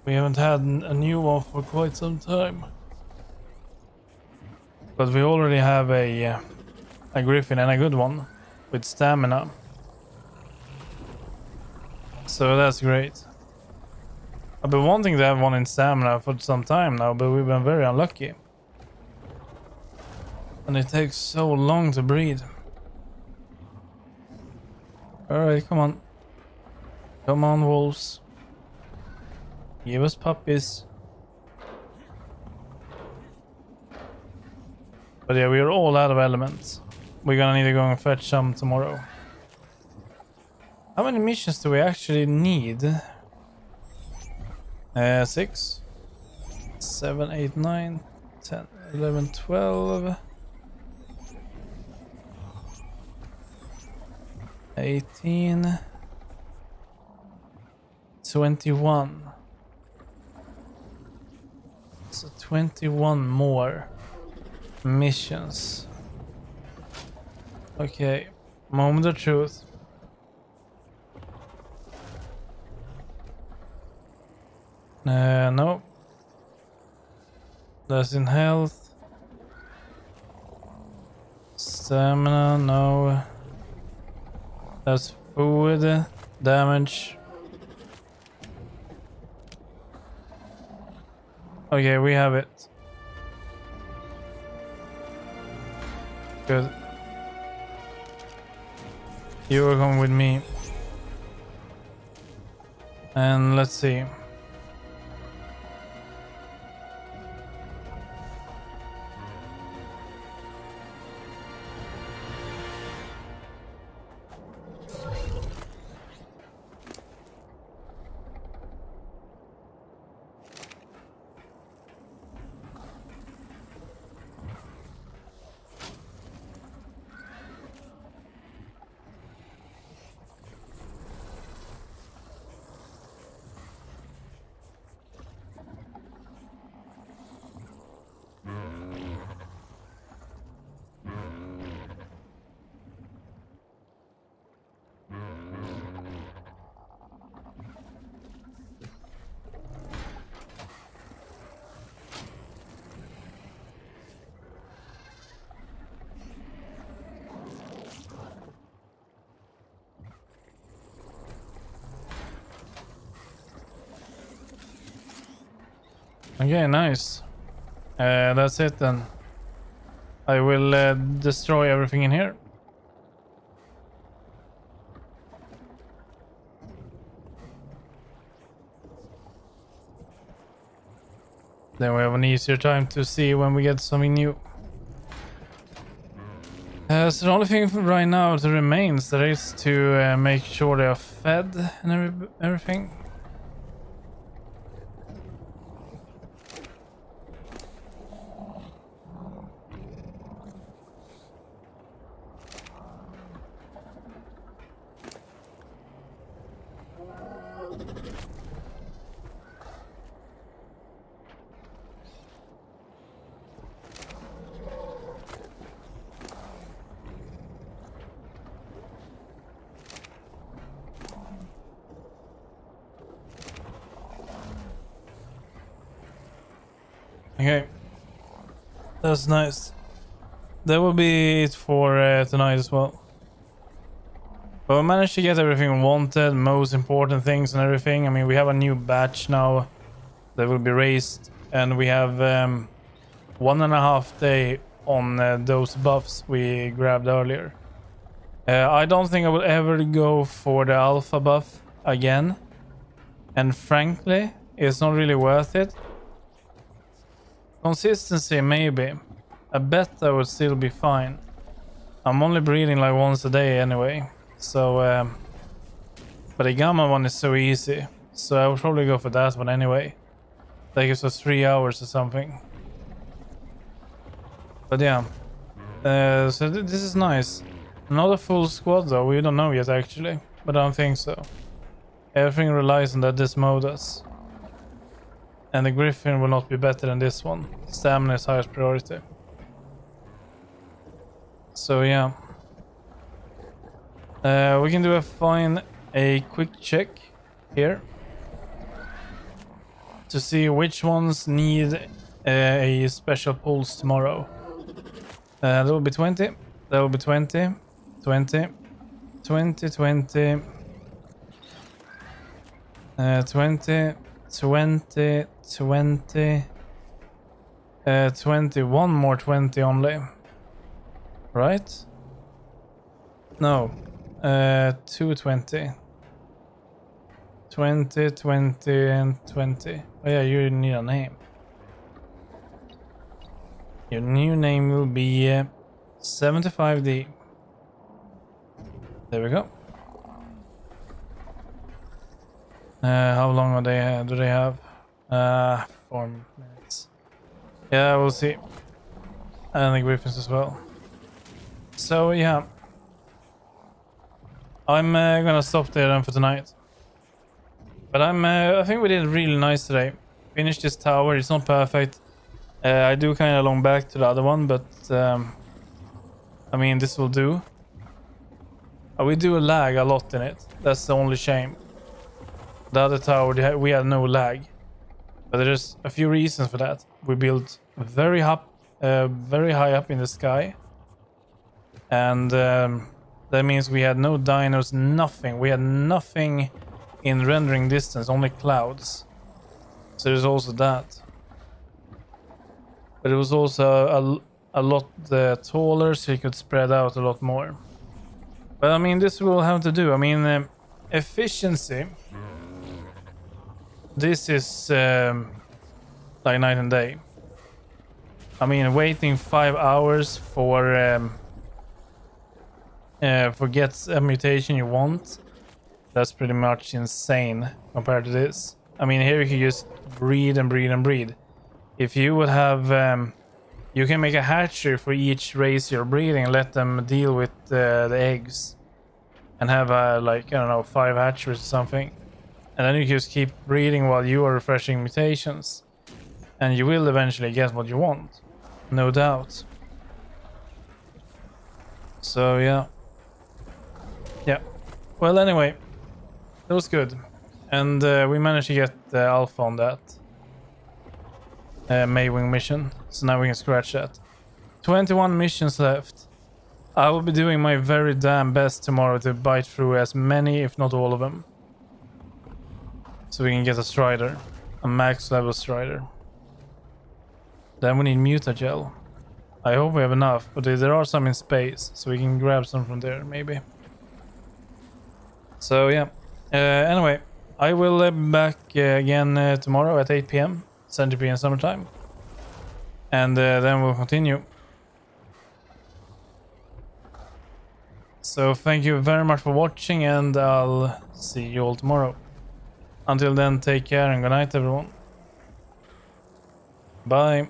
We haven't had a new one for quite some time. But we already have a, uh, a griffin, and a good one, with stamina. So that's great. I've been wanting to have one in stamina for some time now, but we've been very unlucky. And it takes so long to breed. Alright, come on. Come on, wolves. Give us puppies. But yeah, we are all out of elements. We're gonna need to go and fetch some tomorrow. How many missions do we actually need? Uh, six. Seven, eight, nine, ten, eleven, twelve. Eighteen. Twenty-one. So twenty-one more missions. Okay, moment of truth. Uh, no. That's in health. Stamina, no. That's food, damage. Okay, we have it. Good. You will come with me. And let's see. Okay, nice. Uh, that's it then. I will uh, destroy everything in here. Then we have an easier time to see when we get something new. Uh, so the only thing for right now that remains that is to uh, make sure they are fed and every everything. Okay, that's nice. That will be it for uh, tonight as well. But we managed to get everything we wanted, most important things and everything. I mean, we have a new batch now that will be raised, and we have um, one and a half day on uh, those buffs we grabbed earlier. Uh, I don't think I will ever go for the alpha buff again, and frankly, it's not really worth it. Consistency, maybe. A beta would still be fine. I'm only breeding like once a day anyway. So, um, but a gamma one is so easy. So I would probably go for that one anyway. That gives us three hours or something. But yeah, uh, so th this is nice. Not a full squad though, we don't know yet actually, but I don't think so. Everything relies on that Desmodus. And the Griffin will not be better than this one. Stamina is highest priority. So yeah. Uh, we can do a fine, a quick check here. To see which ones need uh, a special pulse tomorrow. Uh, that will be twenty. That will be twenty, twenty, twenty, twenty, twenty, twenty, twenty, twenty, twenty, one more twenty only, right? No, uh, two twenty, twenty, twenty, and twenty. Oh yeah, you need a name. Your new name will be uh, seventy-five D. There we go. Uh, how long are they, do they have? Uh, four minutes. Yeah, we'll see. And the Griffins as well. So, yeah. I'm uh, gonna stop there then for tonight. But I'm, uh, I think we did really nice today. Finished this tower, it's not perfect. Uh, I do kind of long back to the other one, but... Um, I mean, this will do. Uh, we do lag a lot in it. That's the only shame. The other tower, we had no lag, but there's a few reasons for that. We built very up, uh, very high up in the sky, and um, that means we had no dinos, nothing. We had nothing in rendering distance, only clouds. So there's also that. But it was also a, a lot uh, taller, so you could spread out a lot more. But I mean, this will have to do. I mean, uh, efficiency. This is um, like night and day. I mean, waiting five hours for um, uh, for gets a mutation you want. That's pretty much insane compared to this. I mean, here you can just breed and breed and breed. If you would have, um, you can make a hatchery for each race you're breeding. Let them deal with uh, the eggs, and have uh, like I don't know, five hatcheries or something. And then you just keep breeding while you are refreshing mutations. And you will eventually get what you want. No doubt. So, yeah. Yeah. Well, anyway. That was good. And uh, we managed to get uh, alpha on that. Uh, Maywing mission. So now we can scratch that. twenty-one missions left. I will be doing my very damn best tomorrow to bite through as many, if not all of them. So we can get a Strider, a max level Strider. Then we need Mutagel. I hope we have enough, but there are some in space, so we can grab some from there, maybe. So yeah, uh, anyway, I will uh, be back uh, again uh, tomorrow at eight P M Central P M summertime. And uh, then we'll continue. So thank you very much for watching, and I'll see you all tomorrow. Until then, take care and good night, everyone. Bye.